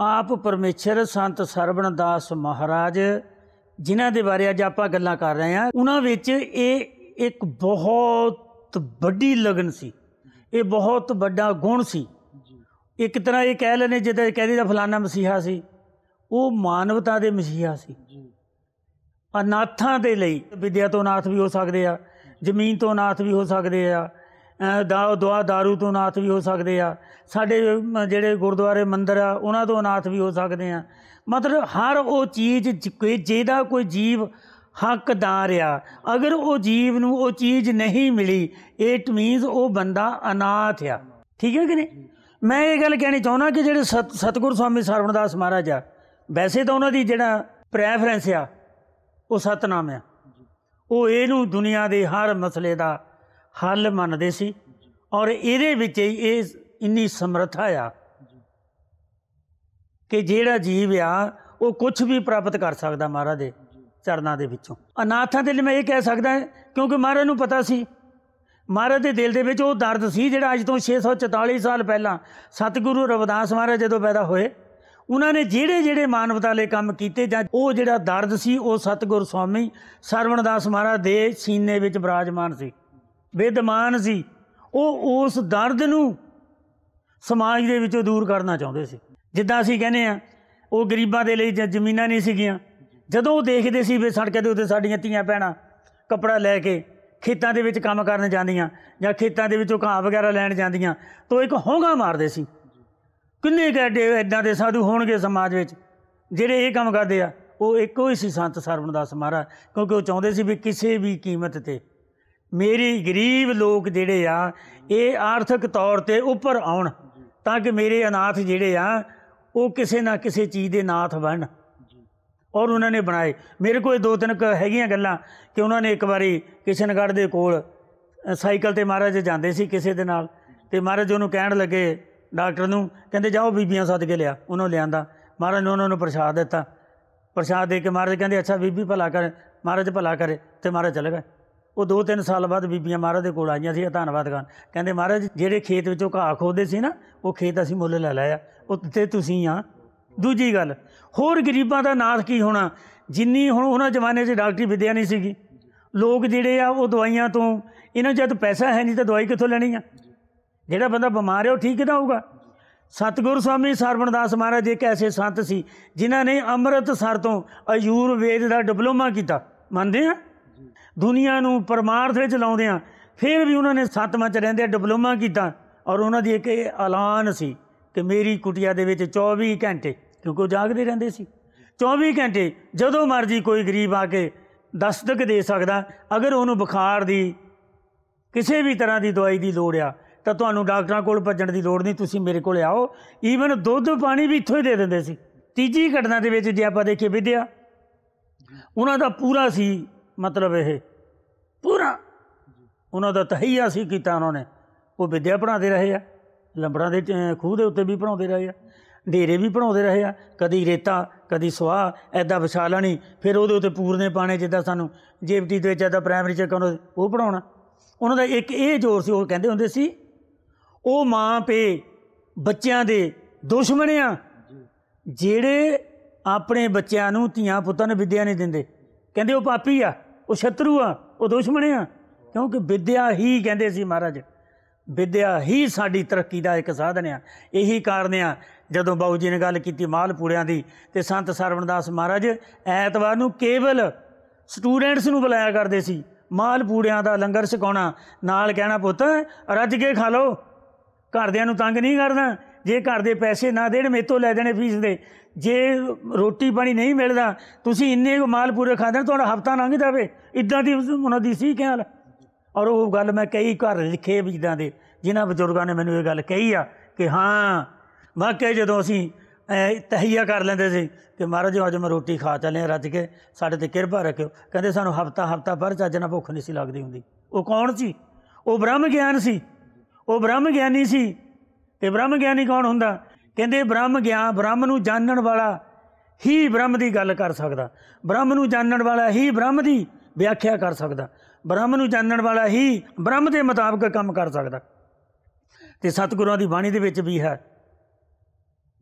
आप परमेश्वर संत सरवणदास महाराज जिन्हां दे बारे अज आपां गल्लां कर रहे हैं, उन्हां विच एक बहुत वड्डी लगन सी, ये बहुत वड्डा गुण सी। एक तरह ये कह लैने जिद्दां कह दिंदा फलाना मसीहा सी, वो मानवता दे मसीहा सी। अनाथां दे लई विद्या तो अनाथ भी हो सकते हैं, जमीन तो अनाथ भी हो सकते हैं, दुआ दारू तो अनाथ भी हो सकते हैं, साडे जिहड़े गुरुद्वारे मंदिर आ उन्हां तो अनाथ भी हो सकते हैं। मतलब हर वो चीज़ जिहदा कोई जीव हकदार आ, अगर वो जीव नूं वो चीज़ नहीं मिली, इट मीनस वो बंदा अनाथ आ। ठीक है कि नहीं? मैं ये गल कहनी चाहना कि जो सतगुर स्वामी सरवणदास महाराज आ, वैसे तो उन्होंने जोड़ा प्रैफरेंस आ वो सतनाम आ, वो इनू दुनिया के हर मसले का हल मनते सी और ये इन्नी समर्था आ कि जिहड़ा जीव आ वो कुछ भी प्राप्त कर सकता महाराज के चरणों के विचों। अनाथां दे लई मैं ये कह सकदा क्योंकि महाराज नूं पता सी, महाराज के दिल के वो दर्द सी जिहड़ा अज तो 644 साल पहला सतगुरु रविदास महाराज जदों पैदा होए उन्होंने जिहड़े जिहड़े मानवता लई काम कीते जां वो जिहड़ा दर्द सी वो सतगुर स्वामी सरवणदास महाराज दे सीने विच विराजमान सी, विद्यमान सी। वो उस दर्द नूं समाज दे विचों दूर करना चाहुंदे सी। जिद्दां असीं कहने आ वो गरीबां दे लई जमीनां नहीं सीगियां, जदों वो देखदे सी वे सड़कां दे उत्ते साडीआं धीआं भैणां कपड़ा लै के खेतों के काम करन जांदियां जां खेतों के घाह वगैरह लैन जांदियां तो एक होंगा मारदे सी, किन्ने इदां दे साधु होणगे समाज में जिहड़े ये काम करदे आ। वो एको ही सी संत सरवणदास महाराज, क्योंकि वो चाहुंदे सी भी किसी भी कीमत ते मेरे गरीब लोग जिहड़े आ ये आर्थिक तौर ते उपर आउण तां कि मेरे अनाथ जिहड़े आ वो किसी ना किसी चीज़ दे नाथ बन। और उन्होंने बनाए मेरे को दो तीन हैगियां गल्लां कि उन्होंने एक बारी किशनगढ़ के कोल साइकिल ते महाराज जांदे सी किसी दे नाल ते महाराज उन्होंने कहण लगे डॉक्टर नूं कहंदे जाओ बीबियां सद के लिया, उन्होंने लियांदा महाराज ने उन्होंने प्रशाद दिता, प्रशाद दे के महाराज कहंदे अच्छा बीबी भला करे, महाराज भला करे तो महाराज चले गए। वो दो तीन साल बाद बीबियां महाराज के कोल आईयां सी धन्नवाद करन, कहंदे महाराज जिहड़े खेत विचों घाह खोदे सी ना वो खेत असीं मुल लै लिया, उत्ते तुसीं आ। दूजी गल होर गरीबां दा नाथ की होना, जिन्नी हुण उन्हां जमाने 'च डॉक्टरी विद्या नहीं सीगी, लोग जिहड़े आ वो दवाइयां तो इन्हां जद पैसा है नहीं तो दवाई कित्थों लैणी आ, जिहड़ा बंदा बीमार है वो ठीक किदां होऊगा। सतगुर स्वामी सरवणदास महाराज एक ऐसे संत सी जिन्हां ने अमृतसर तो आयुर्वेद का डिप्लोमा किया, मनदे आ दुनिया नूं परमार्थ विच लाउंदे आ, फिर भी उन्होंने सतमां 'च रहिंदे डिप्लोमा किया और उन्हां दी एक ऐलान सी कि मेरी कुटिया दे विच 24 घंटे, क्योंकि जागते रहंदे सी 24 घंटे, जदों मर्जी कोई गरीब आके दस्तक दे सकदा, अगर उन्होंने बुखार की किसी भी तरह की दवाई की लोड़ आ तो तुहानूं डॉक्टरां कोल भज्जण दी लोड़ नहीं, तुसीं मेरे कोल आओ, ईवन दुध पानी भी इत्थों ही दे दिंदे सी। तीजी घटना दे विच जे आपां देखिए विद्या उन्हां दा पूरा सी, मतलब यह पूरा उन्हां दा तहिया सी कीता, उन्होंने वो विद्या पढ़ाते रहे आ, लंबड़ा दे खूह दे उत्ते भी पढ़ाते रहे आ, डेरे भी पढ़ाते रहे आ, कदी रेता कदी सुआह ऐदा विछा लैनी, फिर वो उत्ते पूरने पाने जिद्दां सानूं जेबटी दे विच ऐदा प्राइमरी च करो वो पढ़ाउणा। उन्हां दा एक ये जोर सी, वो कहंदे हुंदे सी ਉਹ माँ पे बच्चों के दुश्मन आ जेड़े अपने बच्चों नूं धीआं पुत्तां नूं विद्या नहीं दिंदे, कहंदे वो पापी आ, वो शत्रु आ, वो दुश्मन आ, क्योंकि विद्या ही कहंदे सी महाराज विद्या ही साडी तरक्की का एक साधन आ। यही कारण आ जदों बाऊ जी ने गल कीती मालपूड़ियां दी ते संत सरवणदास महाराज ऐतवार नूं केवल स्टूडेंट्स नूं बुलाया करदे सी मालपूड़ियां दा लंगर छकाउणा, नाल कहना पुत्त रज के खा लो, घरदियां नूं तंग नहीं करना, जे घर दे पैसे ना देण मेरे तों लै जाणे फीस दे, जे रोटी पानी नहीं मिलदा तुसीं इन्ने मालपूरे खादे तुहाडा हफ्ता लंघ जावे, इदां दी उन्हां दी सी ख्याल। और वो गल मैं कई घर लिखे भी इदां दे जिन्हां बजुर्गां ने मैनूं ये गल कही आ कि हाँ वाकई जदों असीं तहिया कर लैंदे सी कि महाराज अज मैं रोटी खा चलिया रज के साडे ते किरपा रखिओ, कहंदे सानूं हफ्ता हफ्ता पर चज नाल भुख नहीं सी लगदी हुंदी। वो कौण सी? वो ब्रह्म ज्ञान सी, वो ब्रह्म ज्ञानी सी। ते ब्रह्म ज्ञानी कौन हुंदा? कहंदे ब्रह्म ज्ञान ब्रह्म नूं जानण वाला ही ब्रह्म दी गल कर सकदा, ब्रह्म नूं जानण वाला ही ब्रह्म दी व्याख्या कर सकदा, ब्रह्म नूं जानण वाला ही ब्रह्म दे मुताबक काम कर सकदा। ते सतगुरुआं दी बाणी दे विच भी है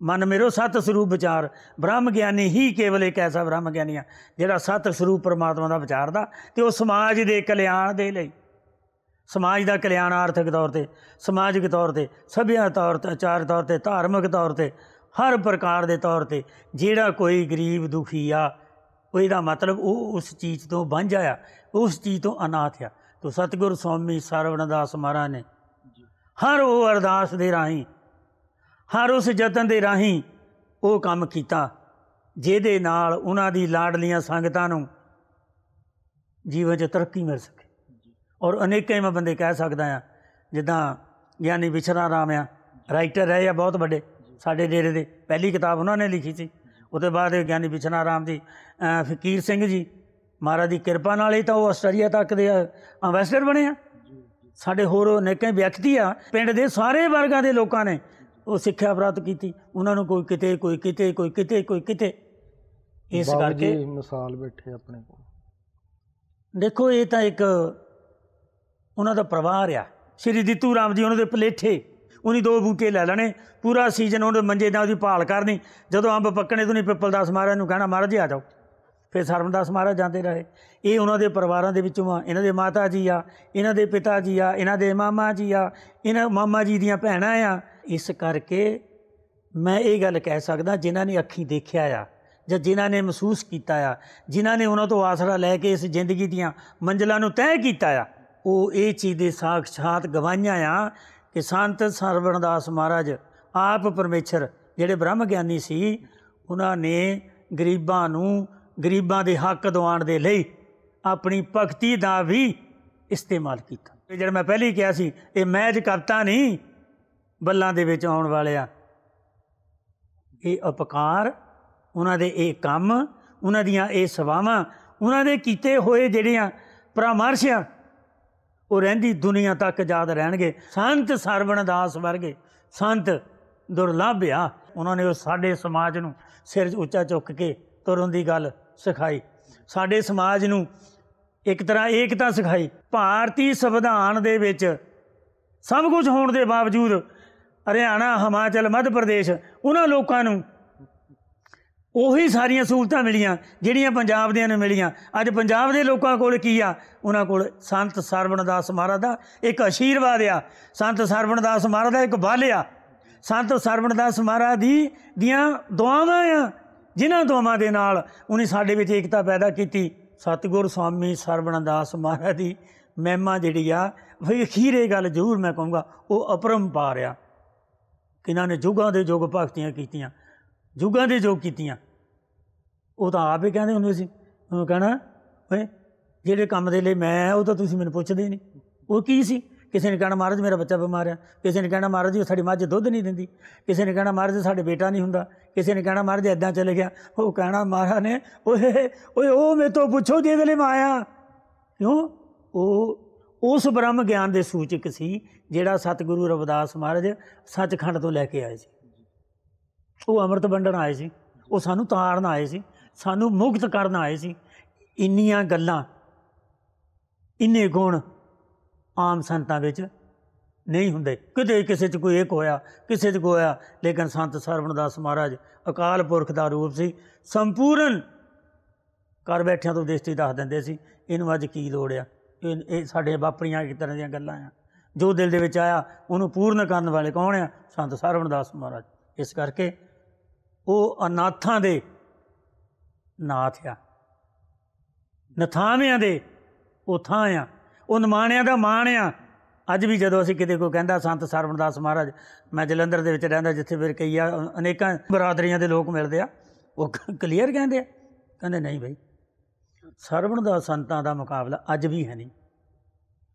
मन मेरो सत स्वरूप विचार, ब्रह्म ज्ञानी ही केवल एक ऐसा ब्रह्म ज्ञानी आ जिहड़ा सत स्वरूप परमात्मा दा विचारदा ते वो समाज दे कल्याण दे लई, समाज का कल्याण आर्थिक तौर पर, समाजिक तौर पर, सभ्या तौर पर, आचार तौर पर, धार्मिक तौर पर, हर प्रकार के तौर पर जिहड़ा कोई गरीब दुखी आ इहदा मतलब वो उस चीज़ तो वांझा आ, उस चीज़ तो अनाथ आ। तो सतगुर स्वामी सरवणदास महाराज ने हर वो अरदास दे राही, हर उस जतन दे राही वो काम कीता जिहदे नाल उन्हां दी लाडलियां संगतां नूं जीवन 'च तरक्की मिल सके। और अनेक ही मैं बंदे कह सकदा आ जिद्दां ज्ञानी विचरा राम आ राइटर है या बहुत बड़े साढ़े डेरे दे पहली किताब उन्होंने लिखी थी। उसके बाद ज्ञानी बिछना राम जी, फकीर सिंह जी महाराज की कृपा नाल ही तो वो आस्ट्रेलिया तक के अंबैसडर बने हैं। साढ़े होर अनेकें व्यक्ति आ पिंड दे सारे वर्गां दे लोकां ने वो सिक्ख्या प्राप्त की, उन्होंने कोई किते कोई किते कोई किते कोई किते। इस करके मिसाल बैठे अपने को देखो, ये तो एक उन्हों का परिवार आ। श्री दित्तू राम जी उन्होंने पलेठे उन्हीं दो बूटे लै लेने, पूरा सीजन उन्होंने मंजे दा उहदी भाल करनी। जदों अंब पकने तो नहीं पिपलदास महाराज नूं कहना महाराज जी आ जाओ, फिर सरमदास महाराज जाते रहे। ये उन्होंने परिवारों के विचों इन्हां दे माता जी आ, इन्हां दे पिता जी आ, इन्हां दे मामा जी आ, इन्हां मामा जी दीआं भैणां आ। इस करके मैं ये गल कह सकदा जिन्हां ने अखीं देखिया आ जां जिन्हां ने महसूस कीता आ, जिन्हां ने उन्हां तों आसरा लैके इस जिंदगी दीआं मंजिलां नूं तय कीता आ, वो ये चीज़ दे साक्षात गवाहियां आ कि संत सरवणदास महाराज आप परमेश्वर जिहड़े ब्रह्म ज्ञानी सी, उन्हां ने गरीबां नूं गरीबां दे हक दिवाउण दे लई अपनी भगती दा भी इस्तेमाल कीता। जिहड़ा मैं पहले किहा सी ये महज कविता नहीं बल्लां दे विच आउण वाले आ। ये उपकार उन्हां दे, ये काम उन्हां दीआं, ये सेवावां उन्हां दे कीते होए जिहड़ियां परामर्श आ वो रहिंदी दुनिया तक याद रहणगे। संत सरवणदास वर्गे संत दुर्लभ आ। उन्होंने वो साडे समाज नूं सिर उच्चा चुक के तुरन दी गल सिखाई, साडे समाज नूं एक तरह एकता सिखाई। भारती संविधान दे विच सब कुछ होण दे बावजूद हरियाणा, हिमाचल, मध्य प्रदेश उन्हां लोकां नूं ਉਹੀ ਸਾਰੀਆਂ ਸਹੂਲਤਾਂ ਮਿਲੀਆਂ ਜਿਹੜੀਆਂ ਪੰਜਾਬ ਦੀਆਂ ਨੂੰ ਮਿਲੀਆਂ। ਅੱਜ ਪੰਜਾਬ ਦੇ ਲੋਕਾਂ ਕੋਲ ਕੀ ਆ? ਉਹਨਾਂ ਕੋਲ ਸੰਤ ਸਰਵਣਦਾਸ ਮਹਾਰਾਜ ਦਾ ਇੱਕ ਅਸ਼ੀਰਵਾਦ ਆ, ਸੰਤ ਸਰਵਣਦਾਸ ਮਹਾਰਾਜ ਦਾ ਇੱਕ ਬਲ ਆ, ਸੰਤ ਸਰਵਣਦਾਸ ਮਹਾਰਾਜ ਦੀਆਂ ਦੁਆਵਾਂ ਆ, ਜਿਨ੍ਹਾਂ ਦੁਆਵਾਂ ਦੇ ਨਾਲ ਉਹਨੇ ਸਾਡੇ ਵਿੱਚ ਏਕਤਾ ਪੈਦਾ ਕੀਤੀ। ਸਤਿਗੁਰ ਸਵਾਮੀ ਸਰਵਣਦਾਸ ਮਹਾਰਾਜ ਦੀ ਮਹਿਮਾ ਜਿਹੜੀ ਆ ਵੀ ਅਖੀਰ ਇਹ ਗੱਲ ਜ਼ਰੂਰ ਮੈਂ ਕਹੂੰਗਾ ਉਹ ਅਪਰੰਪਾਰ ਆ। ਇਹਨਾਂ ਨੇ ਯੁੱਗਾਂ ਦੇ ਯੁੱਗ ਭਗਤੀਆਂ ਕੀਤੀਆਂ, ਯੁੱਗਾਂ ਦੇ ਯੁੱਗ ਕੀਤੀਆਂ। ਉਹ ਤਾਂ ਆਪ ਹੀ ਕਹਿੰਦੇ ਹੁੰਦੇ ਸੀ, ਉਹ ਕਹਿਣਾ ਓਏ ਜਿਹੜੇ ਕੰਮ ਦੇ ਲਈ ਮੈਂ ਉਹ ਤਾਂ ਤੁਸੀਂ ਮੈਨੂੰ ਪੁੱਛਦੇ ਨਹੀਂ। ਉਹ ਕੀ ਸੀ? ਕਿਸੇ ਨੇ ਕਹਿਣਾ ਮਹਾਰਾਜ ਮੇਰਾ ਬੱਚਾ ਬਿਮਾਰ ਆ, ਕਿਸੇ ਨੇ ਕਹਿਣਾ ਮਹਾਰਾਜ ਜੀ ਸਾਡੀ ਮੱਝ ਦੁੱਧ ਨਹੀਂ ਦਿੰਦੀ, ਕਿਸੇ ਨੇ ਕਹਿਣਾ ਮਹਾਰਾਜ ਸਾਡੇ ਬੇਟਾ ਨਹੀਂ ਹੁੰਦਾ, ਕਿਸੇ ਨੇ ਕਹਿਣਾ ਮਹਾਰਾਜ ਇੱਦਾਂ ਚਲੇ ਗਿਆ। ਉਹ ਕਹਿਣਾ ਮਹਾਰਾਜ ਨੇ ਓਏ ਓਏ ਉਹ ਮੇਰੇ ਤੋਂ ਪੁੱਛੋ ਜਿਹਦੇ ਲਈ ਮੈਂ ਆਇਆ। ਕਿਉਂ? ਉਹ ਉਸ ਬ੍ਰਹਮ ਗਿਆਨ ਦੇ ਸੂਚਕ ਸੀ ਜਿਹੜਾ ਸਤਿਗੁਰੂ ਰਵਿਦਾਸ ਮਹਾਰਾਜ ਸੱਚਖੰਡ ਤੋਂ ਲੈ ਕੇ ਆਏ ਸੀ। ਉਹ ਅੰਮ੍ਰਿਤ ਵੰਡਣ ਆਏ ਸੀ, ਉਹ ਸਾਨੂੰ ਤਾਰਨ ਆਏ ਸੀ, ਸਾਨੂੰ ਮੁਕਤ ਕਰਨ ਆਏ ਸੀ। ਇੰਨੀਆਂ ਗੱਲਾਂ, ਇੰਨੇ ਗੁਣ ਆਮ ਸੰਤਾਂ ਵਿੱਚ ਨਹੀਂ ਹੁੰਦੇ। ਕਿਤੇ ਕਿਸੇ 'ਚ ਕੋਈ ਇੱਕ ਹੋਇਆ, ਕਿਸੇ 'ਚ ਕੋਈ ਹੋਇਆ, ਲੇਕਿਨ ਸੰਤ ਸਰਵਣਦਾਸ ਮਹਾਰਾਜ ਅਕਾਲ ਪੁਰਖ ਦਾ ਰੂਪ ਸੀ। ਸੰਪੂਰਨ ਘਰ ਬੈਠਿਆਂ ਤੋਂ ਦ੍ਰਿਸ਼ਟੀ ਦੱਸ ਦਿੰਦੇ ਸੀ। ਇਹਨੂੰ ਅੱਜ ਕੀ ਲੋੜ ਆ? ਇਹ ਸਾਡੇ ਵਾਪਰੀਆਂ ਇੱਕ ਤਰ੍ਹਾਂ ਦੀਆਂ ਗੱਲਾਂ ਆ। ਜੋ ਦਿਲ ਦੇ ਵਿੱਚ ਆਇਆ ਉਹਨੂੰ ਪੂਰਨ ਕਰਨ ਵਾਲੇ ਕੌਣ ਆ? ਸੰਤ ਸਰਵਣਦਾਸ ਮਹਾਰਾਜ। ਇਸ ਕਰਕੇ ਉਹ ਅਨਾਥਾਂ ਦੇ ਨਾਥ ਆ, ਨਥਾਵਿਆਂ ਦੇ ਉਹ ਥਾਂ ਆ, ਉਹ ਨਿਮਾਣਿਆਂ ਦਾ ਮਾਣ ਆ। ਅੱਜ ਵੀ ਜਦੋਂ ਅਸੀਂ ਕਿਤੇ ਕੋਈ ਕਹਿੰਦਾ ਸੰਤ ਸਰਵਣਦਾਸ ਮਹਾਰਾਜ, ਮੈਂ ਜਲੰਧਰ ਦੇ ਵਿੱਚ ਰਹਿੰਦਾ ਜਿੱਥੇ ਫਿਰ ਕਈ ਆ ਅਨੇਕਾਂ ਬਰਾਦਰੀਆਂ ਦੇ ਲੋਕ ਮਿਲਦੇ ਆ, ਉਹ ਕਲੀਅਰ ਕਹਿੰਦੇ ਆ, ਕਹਿੰਦੇ ਨਹੀਂ ਬਈ ਸਰਵਣਦਾਸ ਸੰਤਾਂ ਦਾ ਮੁਕਾਬਲਾ ਅੱਜ ਵੀ ਹੈ ਨਹੀਂ।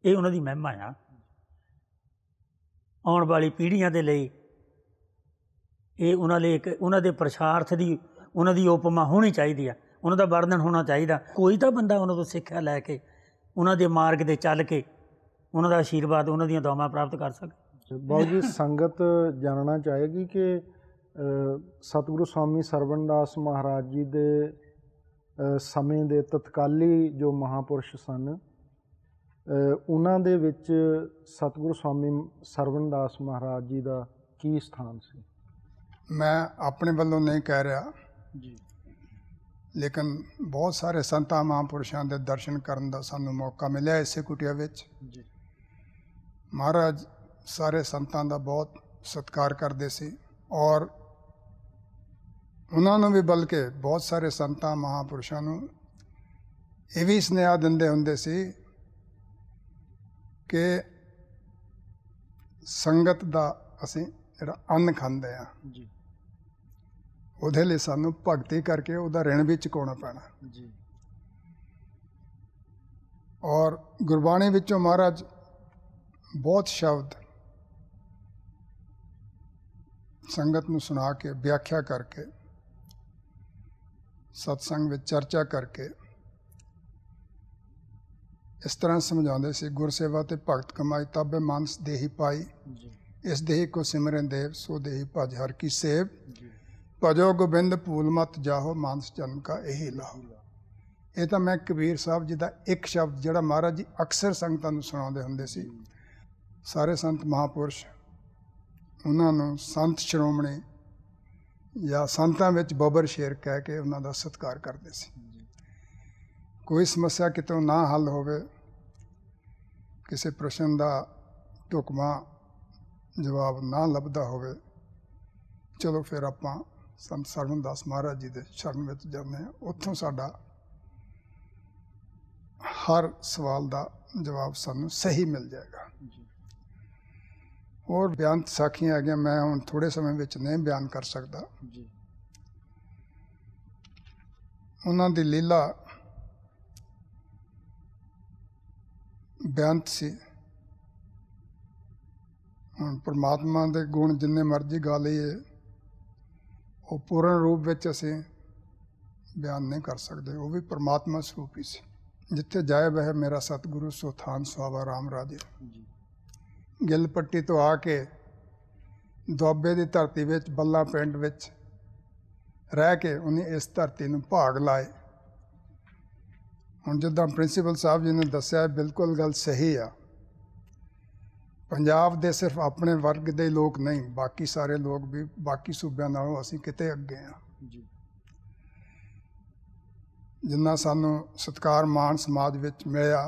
ਇਹ ਉਹਨਾਂ ਦੀ ਮਹਿਮਾ ਆ। ਆਉਣ ਵਾਲੀ ਪੀੜ੍ਹੀਆਂ ਦੇ ਲਈ ਇਹ ਉਹਨਾਂ ਲਈ ਇੱਕ ਉਹਨਾਂ ਦੇ ਪ੍ਰਸ਼ਾਰਥ ਦੀ ਉਹਨਾਂ ਦੀ ਉਪਮਾ ਹੋਣੀ ਚਾਹੀਦੀ ਆ, ਉਹਨਾਂ ਦਾ ਵਰਣਨ ਹੋਣਾ ਚਾਹੀਦਾ। ਕੋਈ ਤਾਂ ਬੰਦਾ ਉਹਨਾਂ ਤੋਂ ਸਿੱਖਿਆ ਲੈ ਕੇ ਉਹਨਾਂ ਦੇ ਮਾਰਗ ਦੇ ਚੱਲ ਕੇ ਉਹਨਾਂ ਦਾ ਆਸ਼ੀਰਵਾਦ, ਉਹਨਾਂ ਦੀਆਂ ਦੁਆਵਾਂ ਪ੍ਰਾਪਤ ਕਰ ਸਕੇ। ਬਾਊ ਜੀ, ਸੰਗਤ ਜਾਣਨਾ ਚਾਹੇਗੀ ਕਿ ਸਤਿਗੁਰੂ ਸਵਾਮੀ ਸਰਵਣਦਾਸ ਮਹਾਰਾਜ ਜੀ ਦੇ ਸਮੇਂ ਦੇ ਤਤਕਾਲੀ ਜੋ ਮਹਾਂਪੁਰਸ਼ ਸਨ, ਉਹਨਾਂ ਦੇ ਵਿੱਚ ਸਤਿਗੁਰੂ ਸਵਾਮੀ ਸਰਵਣਦਾਸ ਮਹਾਰਾਜ ਜੀ ਦਾ ਕੀ ਸਥਾਨ ਸੀ? मैं अपने वालों नहीं कह रहा जी, लेकिन बहुत सारे संतां महापुरुषों के दर्शन करने का सानू मौका मिले। इस कुटिया महाराज सारे संतां का बहुत सत्कार करते सी और उन्होंने भी बल्कि बहुत सारे संतां महापुरुषों ये भी स्नेहा दिंदे हुंदे सी कि संगत का असीं जिहड़ा अन्न खांदे आ ਉਹਦੇ ਲਈ ਸਾਨੂੰ ਭਗਤੀ ਕਰਕੇ ਉਹਦਾ ਰਿਣ ਵੀ ਚੁਕਾਉਣਾ ਪੈਣਾ ਜੀ। ਔਰ ਗੁਰਬਾਣੀ ਵਿੱਚੋਂ ਮਹਾਰਾਜ ਬਹੁਤ ਸ਼ਬਦ संगत में सुना के, व्याख्या करके, सत्संग में चर्चा करके इस तरह समझाते सी। गुर सेवा ते भगत कमाई, तबे मानस देही पाई। इस देही को सिमरन देव, सो देही भज हर की सेव। भजो गोबिंद भूल मत जाहो, मानस जन्म का यही लाहो। ये तो मैं कबीर साहब जी का एक शब्द जोड़ा महाराज जी अक्सर संगतां नूं सुणाउंदे हुंदे सी। सारे संत महापुरुष उन्होंने संत श्रोमणी या संतां विच बबर शेर कह के उन्हों का सत्कार करते सी। कोई समस्या कितों ना हल होवे, किसी प्रश्न का ढुकमा जवाब ना लभदा होवे, चलो फिर आपां संत सरवणदास महाराज जी के शरण में जाते हैं। उत्थों साडा हर सवाल का जवाब सानूं सही मिल जाएगा। और बयान साखियां आ गया, मैं हुण थोड़े समय विच नहीं बयान कर सकता। उन्हां दी लीला बेअंत सी। हुण परमात्मा दे गुण जिन्ने मर्जी गा लईए, वो पूर्ण रूप विच असीं बयान नहीं कर सकते। वो भी परमात्मा स्वरूप ही सी। जिथे जाए वह मेरा सतगुरु, सो थान सुहावा राम राजे। गिल पट्टी तो आके दुआबे की धरती बल्ला पिंड रह के उन्हें इस धरती में भाग लाए। हुण जिद्दां प्रिंसीपल साहब जी ने दस्सिया, बिल्कुल गल सही आ। पंजाब दे सिर्फ अपने वर्ग दे लोग नहीं, बाकी सारे लोग भी बाकी सूबे नालों असीं किते अगे आ। जिन्ना सानूं सत्कार मान समाज विच मिलिया,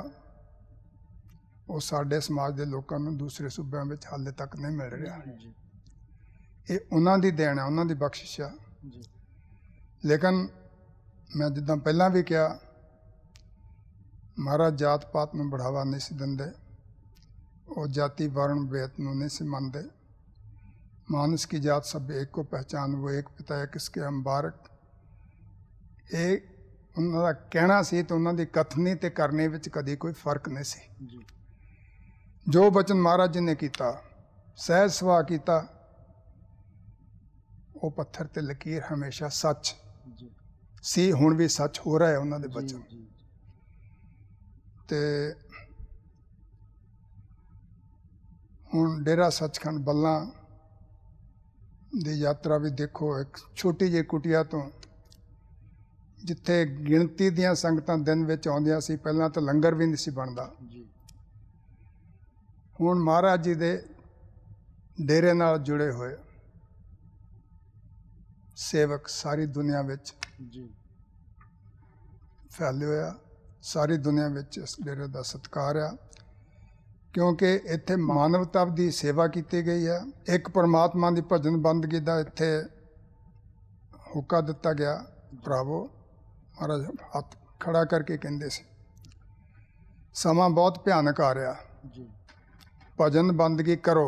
वो साडे समाज के लोगों को दूसरे सूबे में हाले तक नहीं मिल रहा। ये उन्हां दी देन है, उन्हां दी बख्शिश है। लेकिन मैं जिद्दां पहलां भी कहा, महाराज जात पात में बढ़ावा नहीं सी दिंदे, और जाति वर्ण भेद नूं नहीं सी मनदे। मानस की जात सब एक को पहचान, वो एक पिता है किसके हम बारक। ये उन्हां दा कहना सी, तो उन्हां दी कथनी ते करने विच कदी कोई फर्क नहीं सी। जो बचन महाराज जी ने किया, सहज सुभा किया, वो पत्थर ते लकीर हमेशा सच सी। हुण भी सच हो रहा है उन्होंने बचन। तो हुण डेरा सचखंड बल्लां दी यात्रा भी देखो। एक छोटी जी कुटिया तो जिथे गिणती दीआं संगतां दिन विच आउंदियां सी, पहलां तो लंगर भी नहीं सी बनदा। हुण महाराज जी दे डेरे नाल जुड़े हुए सेवक सारी दुनिया विच फैले होया। सारी दुनिया विच इस डेरे का सत्कार है, क्योंकि इत्थे मानवता की सेवा की गई है। एक परमात्मा की भजन बंदगी का इत्थे हुक्का दिता गया। भरावो महाराज हथ खड़ा करके कहंदे सी, समा बहुत भयानक आ रहा, भजन बंदगी करो,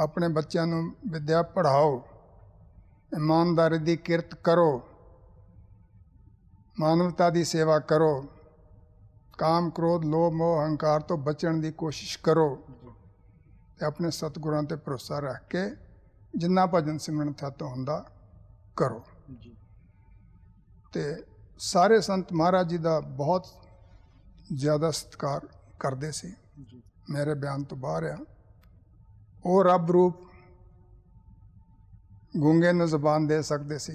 अपने बच्चों नूं विद्या पढ़ाओ, ईमानदारी की किरत करो, मानवता की सेवा करो, काम क्रोध लोभ मोह अहंकार तो बचण की कोशिश करो, ते अपने सतगुरां ते भरोसा रख के जिन्ना भजन सिमरन थातों हुंदा करो। तो सारे संत महाराज जी का बहुत ज़्यादा सत्कार करते सी। मेरे बयान तो बाहर आ। वो रब रूप गूंगे नूं जबान दे सकते सी,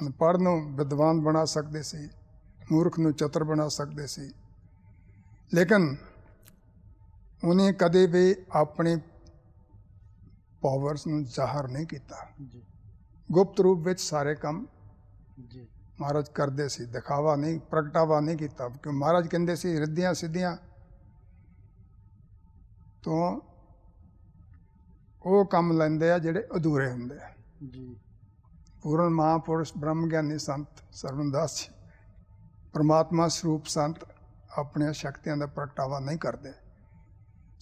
अनपढ़ नूं विद्वान बना सकते सी, मूर्ख नूं चतर बना सकते सी, लेकिन उन्हें कदे भी अपनी पावर्स नूं जाहर नहीं किया। गुप्त रूप में सारे काम महाराज करते सी, दिखावा नहीं, प्रगटावा नहीं किया। क्यों महाराज कहंदे सी, रिद्धियां सिद्धियां तो वो काम लेंदे आ जिहड़े अधूरे हुंदे आ। पूर्ण महापुरुष ब्रह्म ज्ञानी संत सरवणदास जी परमात्मा स्वरूप संत अपनी शक्तियों का प्रगटावा नहीं करते।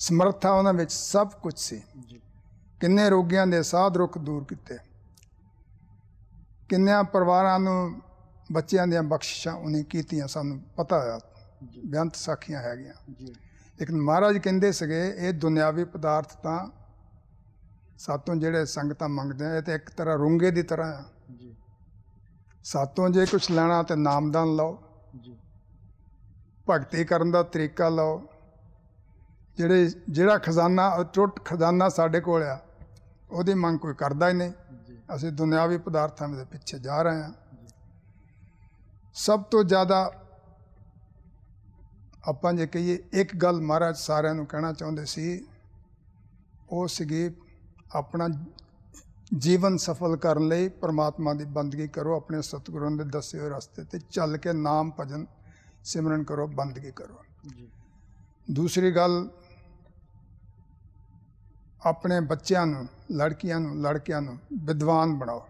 समर्था उन्हां विच सब कुछ सी। किन्ने रोगियों के साध रुख दूर किते, किन्ने परिवारां नूं बच्चों दीआं बख्शिशां उन्हें कीतियां। सानूं पता आ, बेअंत साखियां हैगियां। लेकिन महाराज कहंदे सगे, ये दुनियावी पदार्थ तो सातों जेड़े संगत मंगते हैं तो एक तरह रूंगे की तरह जी। सातों जे कुछ लेना तो नामदान लो जी, भगती करन दा तरीका लो, जेड़े जेड़ा खजाना अचुट खजाना साढ़े कोल आ उहदी मंग कोई करदा ही नहीं। असीं दुनियावी पदार्थां दे पिछे जा रहे हैं। सब तो ज़्यादा आपां जे कहिए एक गल महाराज सारिआं नूं कहना चाहुंदे सी, ओह सीगी अपना जीवन सफल करन लई परमात्मा दी बंदगी करो, अपने सतगुरुआं दे दस्से होए रस्ते ते चल के नाम भजन सिमरन करो, बंदगी करो जी। दूसरी गल अपने बच्चों लड़कियां विद्वान बनाओ,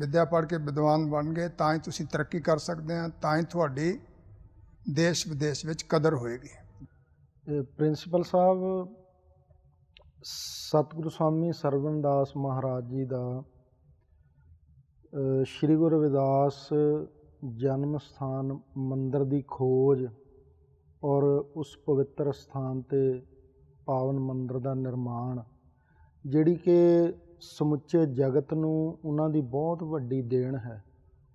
विद्या पढ़ के विद्वान बन गए तां ही तुसीं तरक्की कर सकते हैं, तां ही तुहाडी देश विदेश विच कदर होएगी। प्रिंसीपल साहब सतगुरु स्वामी सरवण दास महाराज जी का श्री गुरु रविदास जन्म स्थान मंदिर की खोज और उस पवित्र स्थान ते पावन मंदिर का निर्माण जिहड़ी कि समुचे जगत नूं उन्हां दी बहुत वड्डी देन है,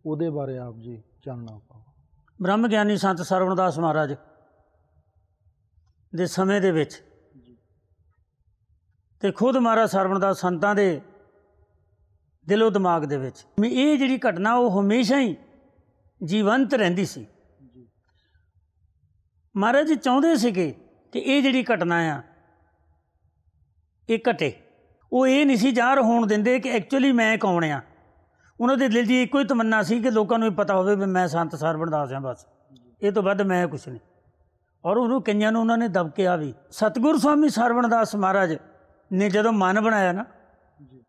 उहदे बारे आप जी जानना पाओ। ब्रह्म ग्यानी संत सरवण दास महाराज दे समय दे विच ते खुद महाराज सरवण दास संतां दे दिलो दिमाग दे विच इह जिहड़ी घटना वो हमेशा ही जीवंत रहिंदी सी। महाराज जी चाहुंदे सीगे कि ये जिहड़ी घटना आ ये घटे, वो ये नहीं सी जाहिर होण दिंदे कि एक्चुअली मैं कौन आ। उन्हां दे दिल दी इक्को ही तमन्ना सी कि लोकां नूं पता होवे भी मैं संत सरवण दास आ, बस ये तो वध मैं कुछ नहीं। और उन्होंने कईयां नूं उन्होंने दबकिया भी। सतगुरु स्वामी सरवण दास महाराज ने जदों मन बनाया ना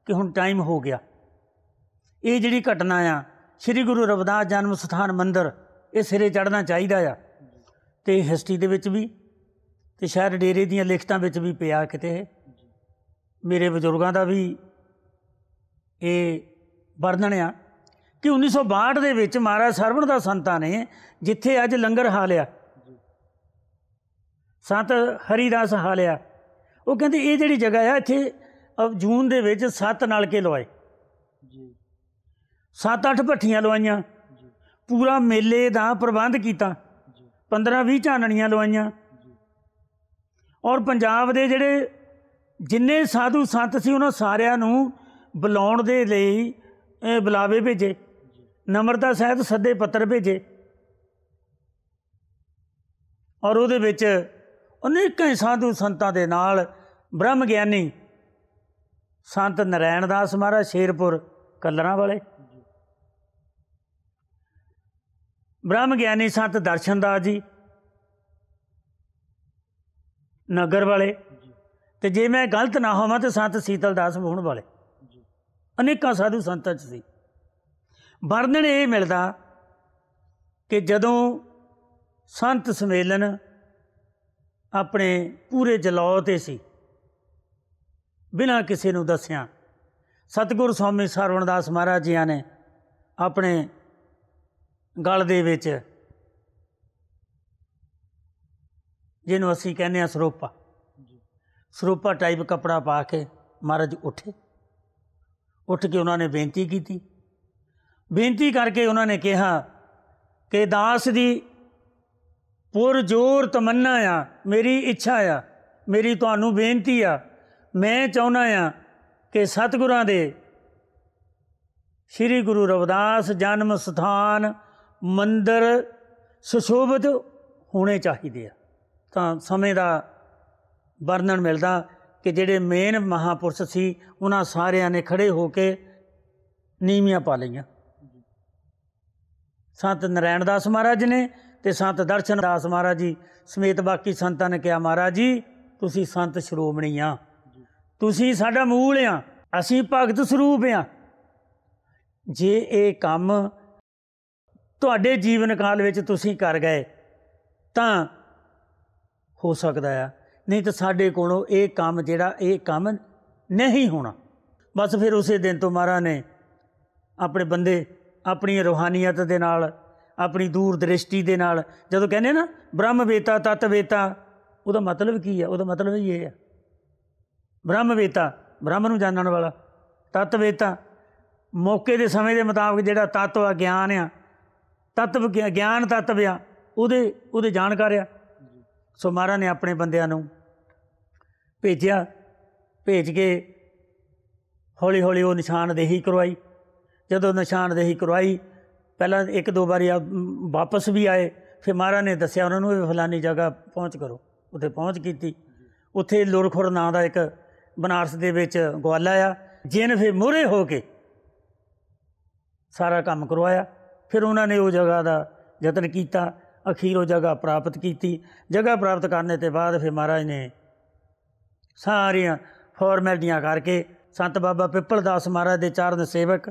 कि हुण टाइम हो गया, ये जिहड़ी घटना आ श्री गुरु रविदास जन्म स्थान मंदिर ये सिरे चढ़ना चाहिदा आ, तो हिस्ट्री दे विच भी तो शायद डेरे दियां लिखतां विच भी पिया किते। मेरे बजुर्गों का भी ये वर्णन आ कि 1962 दे विच महाराज सरवण दास संतां ने जिथे अज लंगर हालिया संत हरीदास हालिया, वो कहते ये जिहड़ी जगह आ इत्थे जून दे विच 7 नलके लवाए, 7-8 भट्ठियां लवाइयां, पूरा मेले का प्रबंध किया, 15-20 झाननियां लवाइयां। और पंजाब दे जिहड़े जिन्ने साधु संत सी उन्हां सारियां नूं बुलाउण दे लई बुलावे भेजे, नम्रता सहित सदे पत्र भेजे, और उहदे विच अनेकां साधु संतां दे नाल ब्रह्म ग्यानी संत नारायण दास महाराज शेरपुर कलरां वाले, ब्रह्म ग्यानी संत दर्शनदास जी नगर वाले, तो जे मैं गलत ना होवां तो संत शीतल दास मोहन वाले, अनेक साधु संतां च सी। वर्णन ये मिलता कि जदों संत सम्मेलन अपने पूरे जलौते सी बिना किसी नूं दस्सिया सतगुरु स्वामी सरवण दास महाराज जी ने अपने गल दे विच जिन्हों असी कहने आ सरोपा, सरोपा टाइप कपड़ा पा के महाराज उठे। उठ के उन्होंने बेनती की, बेनती करके उन्होंने कहा कि दास दी पुरजोर तमन्ना आ, मेरी इच्छा आ, मेरी तुहानू बेनती आ, मैं चाहुंदा आ कि सतगुरां दे श्री गुरु रविदास जन्म स्थान मंदिर सुशोभित होने चाहिए। तो समय का वर्णन मिलता कि जेडे मेन महापुरुष सी उन्होंने सारिया ने खड़े होके नीवियां पा लिया। संत नारायण दास महाराज ने तो संत दर्शन दास महाराज जी समेत बाकी संतां ने कहा महाराज जी तुसी संत श्रोमणी आ, तुसी साडा मूल आ, असी भगत स्वरूप आ, जे ये काम तुहाडे जीवन काल विच तुसीं कर गए तां हो सकदा आ, नहीं तो साडे कोलों ये काम जिहड़ा ये काम नहीं होना। बस फिर उस दिन तो महाराज ने अपने बंदे अपनी रूहानीयत दे नाल अपनी दूर दृष्टि दे नाल जदों कहने ना ब्रह्म वेता तत्व वेता, उहदा मतलब की है? उहदा मतलब ये है ब्रह्म वेता ब्रह्म नूं जानण वाला तत्ववेता मौके के समय के मुताबिक जिहड़ा तत्व आ ज्ञान आ तत्व ज्ञान तत्व आ उहदे जानकार आ। सो महाराज ने अपने बंदिਆਂ ਨੂੰ भेजा, भेज के हौली हौली वो निशानदेही करवाई। जदों निशानदेही करवाई पहला एक दो बारी वापस भी आए, फिर महाराज ने दस्सिया उन्होंने भी फलानी जगह पहुँच करो, उत्थे पहुँच की। उत्थे लुरखुर नाँ का एक बनारस दे विच ग्वाला आ जिन फिर मूहरे हो के सारा काम करवाया। फिर उन्होंने वो जगह का यतन किया, अखीर वो जगह प्राप्त की। जगह प्राप्त करने के बाद फिर महाराज ने सारिया फॉर्मैलिटियाँ करके संत बाबा पिपल दास महाराज के चरण सेवक,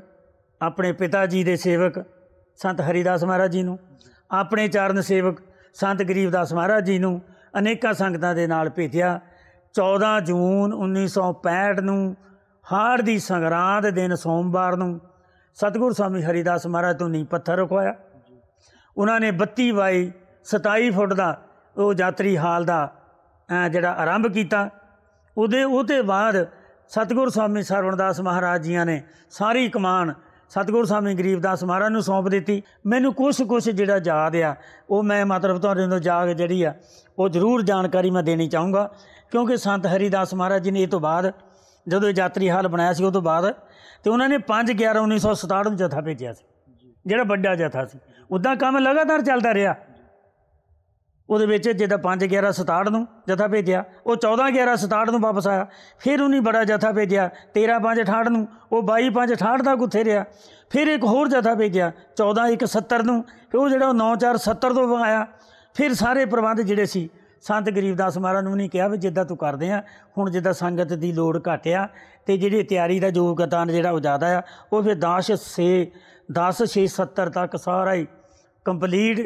अपने पिता जी के सेवक संत हरिदास महाराज जी नूं, अपने चरण सेवक संत गरीबदास महाराज जी नूं अनेकों संगतां दे नाल भेजिया। 14 जून 1965 नूं हाड़ दी संगरांद दिन सोमवार नूं सतगुर स्वामी हरिदास महाराज तो नींह पत्थर रखवाया। उन्होंने 32x27 फुट का वो यात्री हाल का जिहड़ा आरंभ किया। उहदे बाद सतगुर स्वामी सरवणदास महाराज जी ने सारी कमान सतगुर स्वामी गरीबदास महाराज नूं सौंप दी। मैनू कुछ जिहड़ा याद आ वो मैं मतलब तुहाडे नूं जाग जिहड़ी आ वो जरूर जानकारी मैं देनी चाहूँगा, क्योंकि संत हरिदास महाराज जी ने इस तो बाद जदों यात्री हाल बनाया सी उस तो बाद तो उन्होंने 5/11/1967 में जत्था भेजिया सी, जिहड़ा वड्डा जत्था सी। उदां काम लगातार चलता रहा। उहदे विच जिद्दां 5/11/67 नूं जत्था भेजिया, वो 14/11/67 नूं वापस आया। फिर उन्हें बड़ा जत्था भेजिया 13/5/68 नूं, वो 22/5/68 तक उत्थे रहा। फिर एक होर जत्था भेजिया 14/1/70 नूं, वो जिहड़ा 9/4/70 तो आया। फिर सारे प्रबंध जिहड़े सी संत गरीबदास महाराज ने कहा भी जिद्दां तू करदे आ हुण जिद्दां संगत की लोड़ घट आ ते जिहड़ी तैयारी का योगदान जिहड़ा वो ज़्यादा आ, वो फिर 10/6/70 तक सारा ही कंप्लीट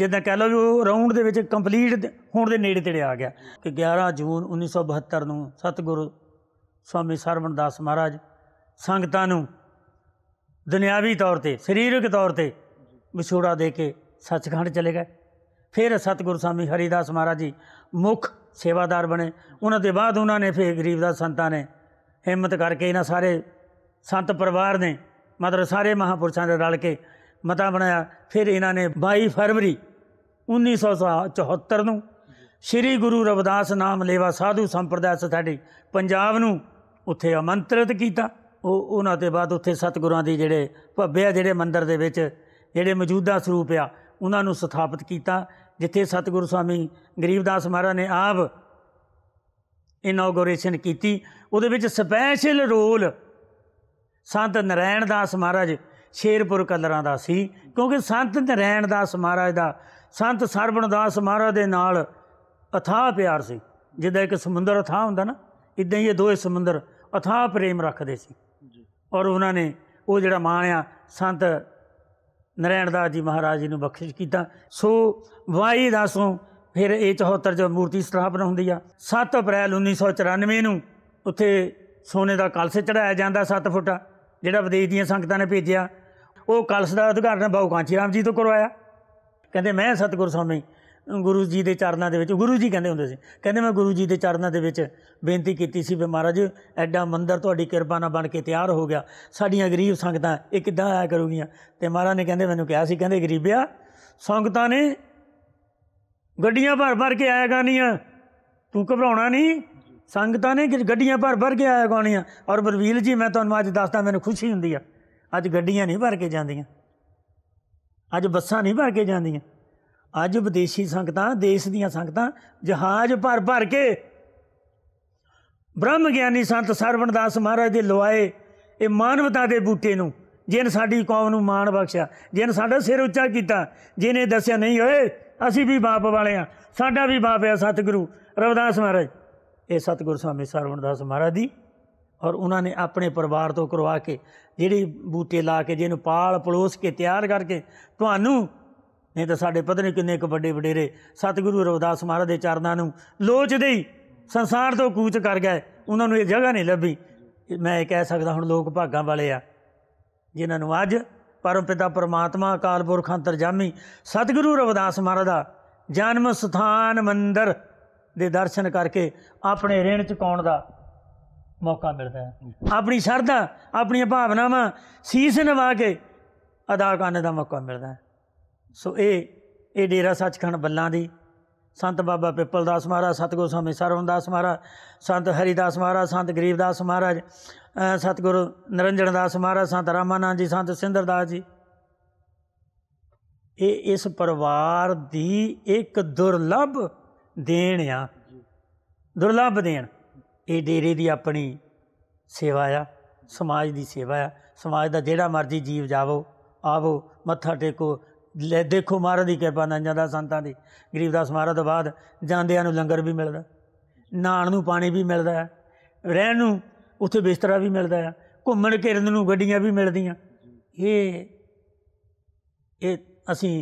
जिद्दां कह लो भी राउंड दे विच कंप्लीट होने के नेड़े तेड़े आ गया कि 11 जून 1972 नूं सतगुरु स्वामी सरवणदास महाराज संगतां नूं दुनियावी तौर पर शरीरक तौर पर विछोड़ा दे के सचखंड चले गए। फिर सतगुरु स्वामी हरिदास महाराज जी मुख सेवादार बने। उन्हां दे बाद उन्होंने फिर गरीबदास संतां ने हिम्मत करके इन्हां सारे संत परिवार ने मतलब सारे महापुरुषों ने रल के मता बनाया। फिर इन्होंने 22 फरवरी 1974 नूं श्री गुरु रविदास नाम लेवा साधु संप्रदाय सोसायटी पंजाब नूं उत्थे आमंत्रित किया। उन्हां दे बाद उत्थे सतगुरां दी जिहड़े भव्य जिहड़े मंदिर दे विच जिहड़े मौजूदा स्वरूप आ उन्हां नूं स्थापित किया, जिथे सतगुरु स्वामी गरीबदास महाराज ने आप इनॉगोरेशन की। उहदे विच स्पैशल रोल संत नारायण दास महाराज शेरपुर कलरां दा सी, क्योंकि संत नारायण दास महाराज दा संत सरवणदास महाराज दे नाल अथाह प्यार सी। जिद्दां एक समुंदर अथाह हुंदा ना, इदां ही ये दोए समुंदर अथाह प्रेम रखदे सी। और उन्होंने वो जिहड़ा मान आ संत नारायण दास जी महाराज जी नूं बख्शिश कीता। सो 22 दासों फिर ये 74 जो मूर्ति स्थापना हुंदी आ। 7 अप्रैल 1994 नूं उत्थे सोने का कलश चढ़ाया जाता 7 फुटा जिहड़ा विदेश दीआं संगतां ने भेजिया। वो कलश का उद्घाटन बाबू कांची राम जी तो करवाया। कहते मैं सतगुरु स्वामी गुरु जी के चरणों के गुरु जी कहते होंगे, कहते मैं गुरु जी के चरणों के बेनती की सी भी महाराज एडा मंदिर तुहाडी किरपा नाल बन के तैयार हो गया, साडियां गरीब संगतां ये किद्दां आया करूगियां। तो महाराज ने कहते मैनूं कहा सी, कहते गरीबिया संगतां ने गड्डियां भर भर के आया करनियां, तू घबराउणा नहीं। संगतां ने गड्डियां भर भर के आया करनियां। और बलवीर जी मैं तुहानूं अज दसदा मैनूं खुशी हुंदी आ, अज गड्डियां नहीं भर के जांदियां, अज बस्सां नहीं भर के जांदियां, अज विदेशी संगतां देश दीयां संगतां जहाज भर भर के ब्रह्म ग्यानी संत सरवणदास महाराज दे लवाए ये मानवता दे बूटे नूं जिन साडी कौम नूं माण बख्शिया, जिन साडा सिर उच्चा कीता, जिन्हें दस्सिया नहीं ओए असीं भी बाप वाले आ, साडा भी बाप आ सतगुरु रविदास महाराज। ये सतगुरु स्वामी सरवणदास महाराज जी और उन्होंने अपने परिवार तो करवा के जिहड़े बूटे ला के जिन्होंने पाल पड़ोस के तैयार करके तुहानूं नहीं तो साढ़े पता नहीं किन्ने कु वड्डे वडेरे सतगुरु रविदास महाराज के चरनां नूं लोचदे ही संसार तो कूच कर गए, उन्होंने ये जगह नहीं लभी। मैं कह सकदा हुण लोग भागां वाले आ जिन्हां नूं अज परम पिता परमात्मा अकाल पुरख अंतरजामी सतगुरु रविदास महाराज दा जन्म स्थान मंदिर दे दर्शन करके अपने ऋण चुकाउण दा मौका मिलता है, अपनी श्रद्धा अपन भावनावान शीस नवा के अदा करने का मौका मिलता है। सो ये डेरा सचखंड बल्लां दी, संत बाबा पिपलदास महाराज, सतगुरु स्वामी सरवणदास महाराज, संत हरिदास महाराज, संत गरीबदास महाराज, सतगुरु निरंजन दास महाराज, संत रामानंद जी, संत सिंदरदास जी, ये इस परिवार की एक दुर्लभ देन आ, दुर्लभ देन। ये डेरे की अपनी सेवा आ, समाज की सेवा आ, समाज का जेड़ा मर्जी जीव जावो, आवो, मत्था टेको, देखो महाराज की कृपा, नंजा संतां की, गरीबदास महाराज तो बाद जांदियां नूं लंगर भी मिलता, नाण नूं पानी भी मिलता है, रहण नूं उत्थे बिस्तरा भी मिलता है, घूमण फिरन नूं गड्डियां भी मिलदियां। ये असीं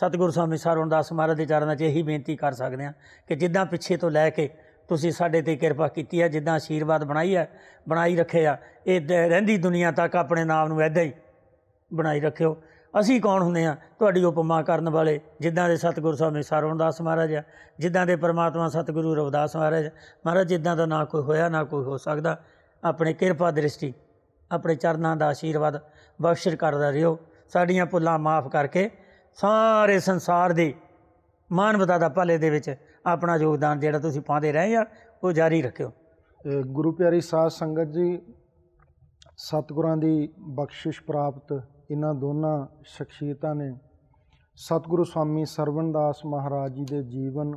सतगुरु स्वामी सरवणदास महाराज के चरणों 'च यही बेनती कर सकते हैं कि जिद्दां पिछे तो लैके तुसीं साडे ते किरपा कीती है, जिद्दां आशीर्वाद बनाई है, बनाई रखे आ, ये रहिंदी दुनिया तक अपने नाम नूं इदां ही बनाई रखिओ। असी कौन होंगे हाँ, तुहाडी उपमा करन वाले, जिद्दां दे सतगुरु स्वामी सरवणदास महाराज आ, जिद्दां दे परमात्मा सतगुरु रविदास महाराज जिद्दां दा ना कोई होया ना कोई हो सकदा। अपने किरपा दृष्टि, अपने चरनां दा आशीर्वाद बख्शिश करदा रहिओ, साडीआं भुल्लां माफ़ करके सारे संसार दे मानवता दा भले दे विच अपना योगदान जिहड़ा तुसीं पांदे रहे आ वो जारी रखिओ। गुरु प्यारी साध संगत जी, सतगुरां दी बख्शिश प्राप्त इन्हां दोनों शख्सियतां ने सतगुरु स्वामी सरवणदास महाराज जी के जीवन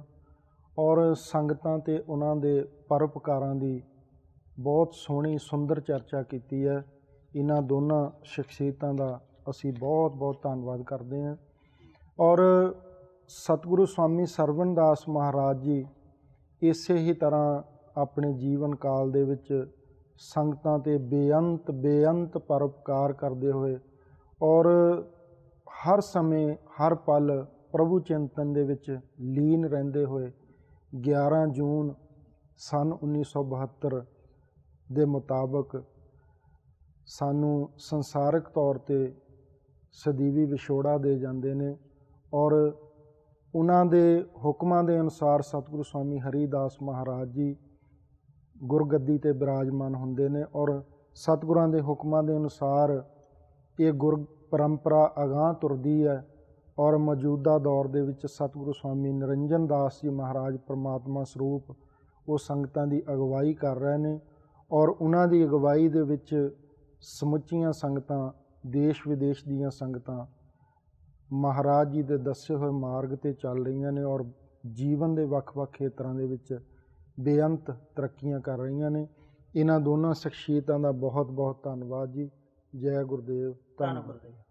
और संगतां ते उन्हां दे परोपकारां दी बहुत सोहनी सुंदर चर्चा की है। इन्हां दोनों शख्सियतां दा असी बहुत बहुत धन्नवाद करते हैं। और सतगुरु स्वामी सरवणदास महाराज जी इसे ही तरह अपने जीवन काल दे विच संगतां ते बेअंत बेअंत परोपकार करते हुए और हर समय हर पल प्रभु चिंतन दे विच लीन रहंदे होए 11 जून सन 1972 दे मुताबक सानू संसारक तौर ते सदीवी विछोड़ा दे जांदे ने। और उन्हां दे हुक्मां दे अनुसार सतगुरु स्वामी हरिदास महाराज जी गुरगद्दी ते विराजमान हुंदे ने और सतगुरां दे हुक्मां दे अनुसार ये गुर परंपरा अगां तुरदी है। और मौजूदा दौर दे विच सतगुरु स्वामी निरंजन दास जी महाराज परमात्मा स्वरूप वो संगतां दी अगवाई कर रहे ने और उन्हां दी अगवाई दे विच समुच्चियां संगतां देश विदेश दीयां संगतां महाराज जी दे दस्से होए मार्ग ते चल रहीयां ने और जीवन दे वख-वख खेत्रां दे विच बेअंत तरक्कीयां कर रहीयां ने। इन्हां दोनों शख्सियतां दा बहुत बहुत धन्नवाद जी। जय गुरुदेव। धन्यवाद।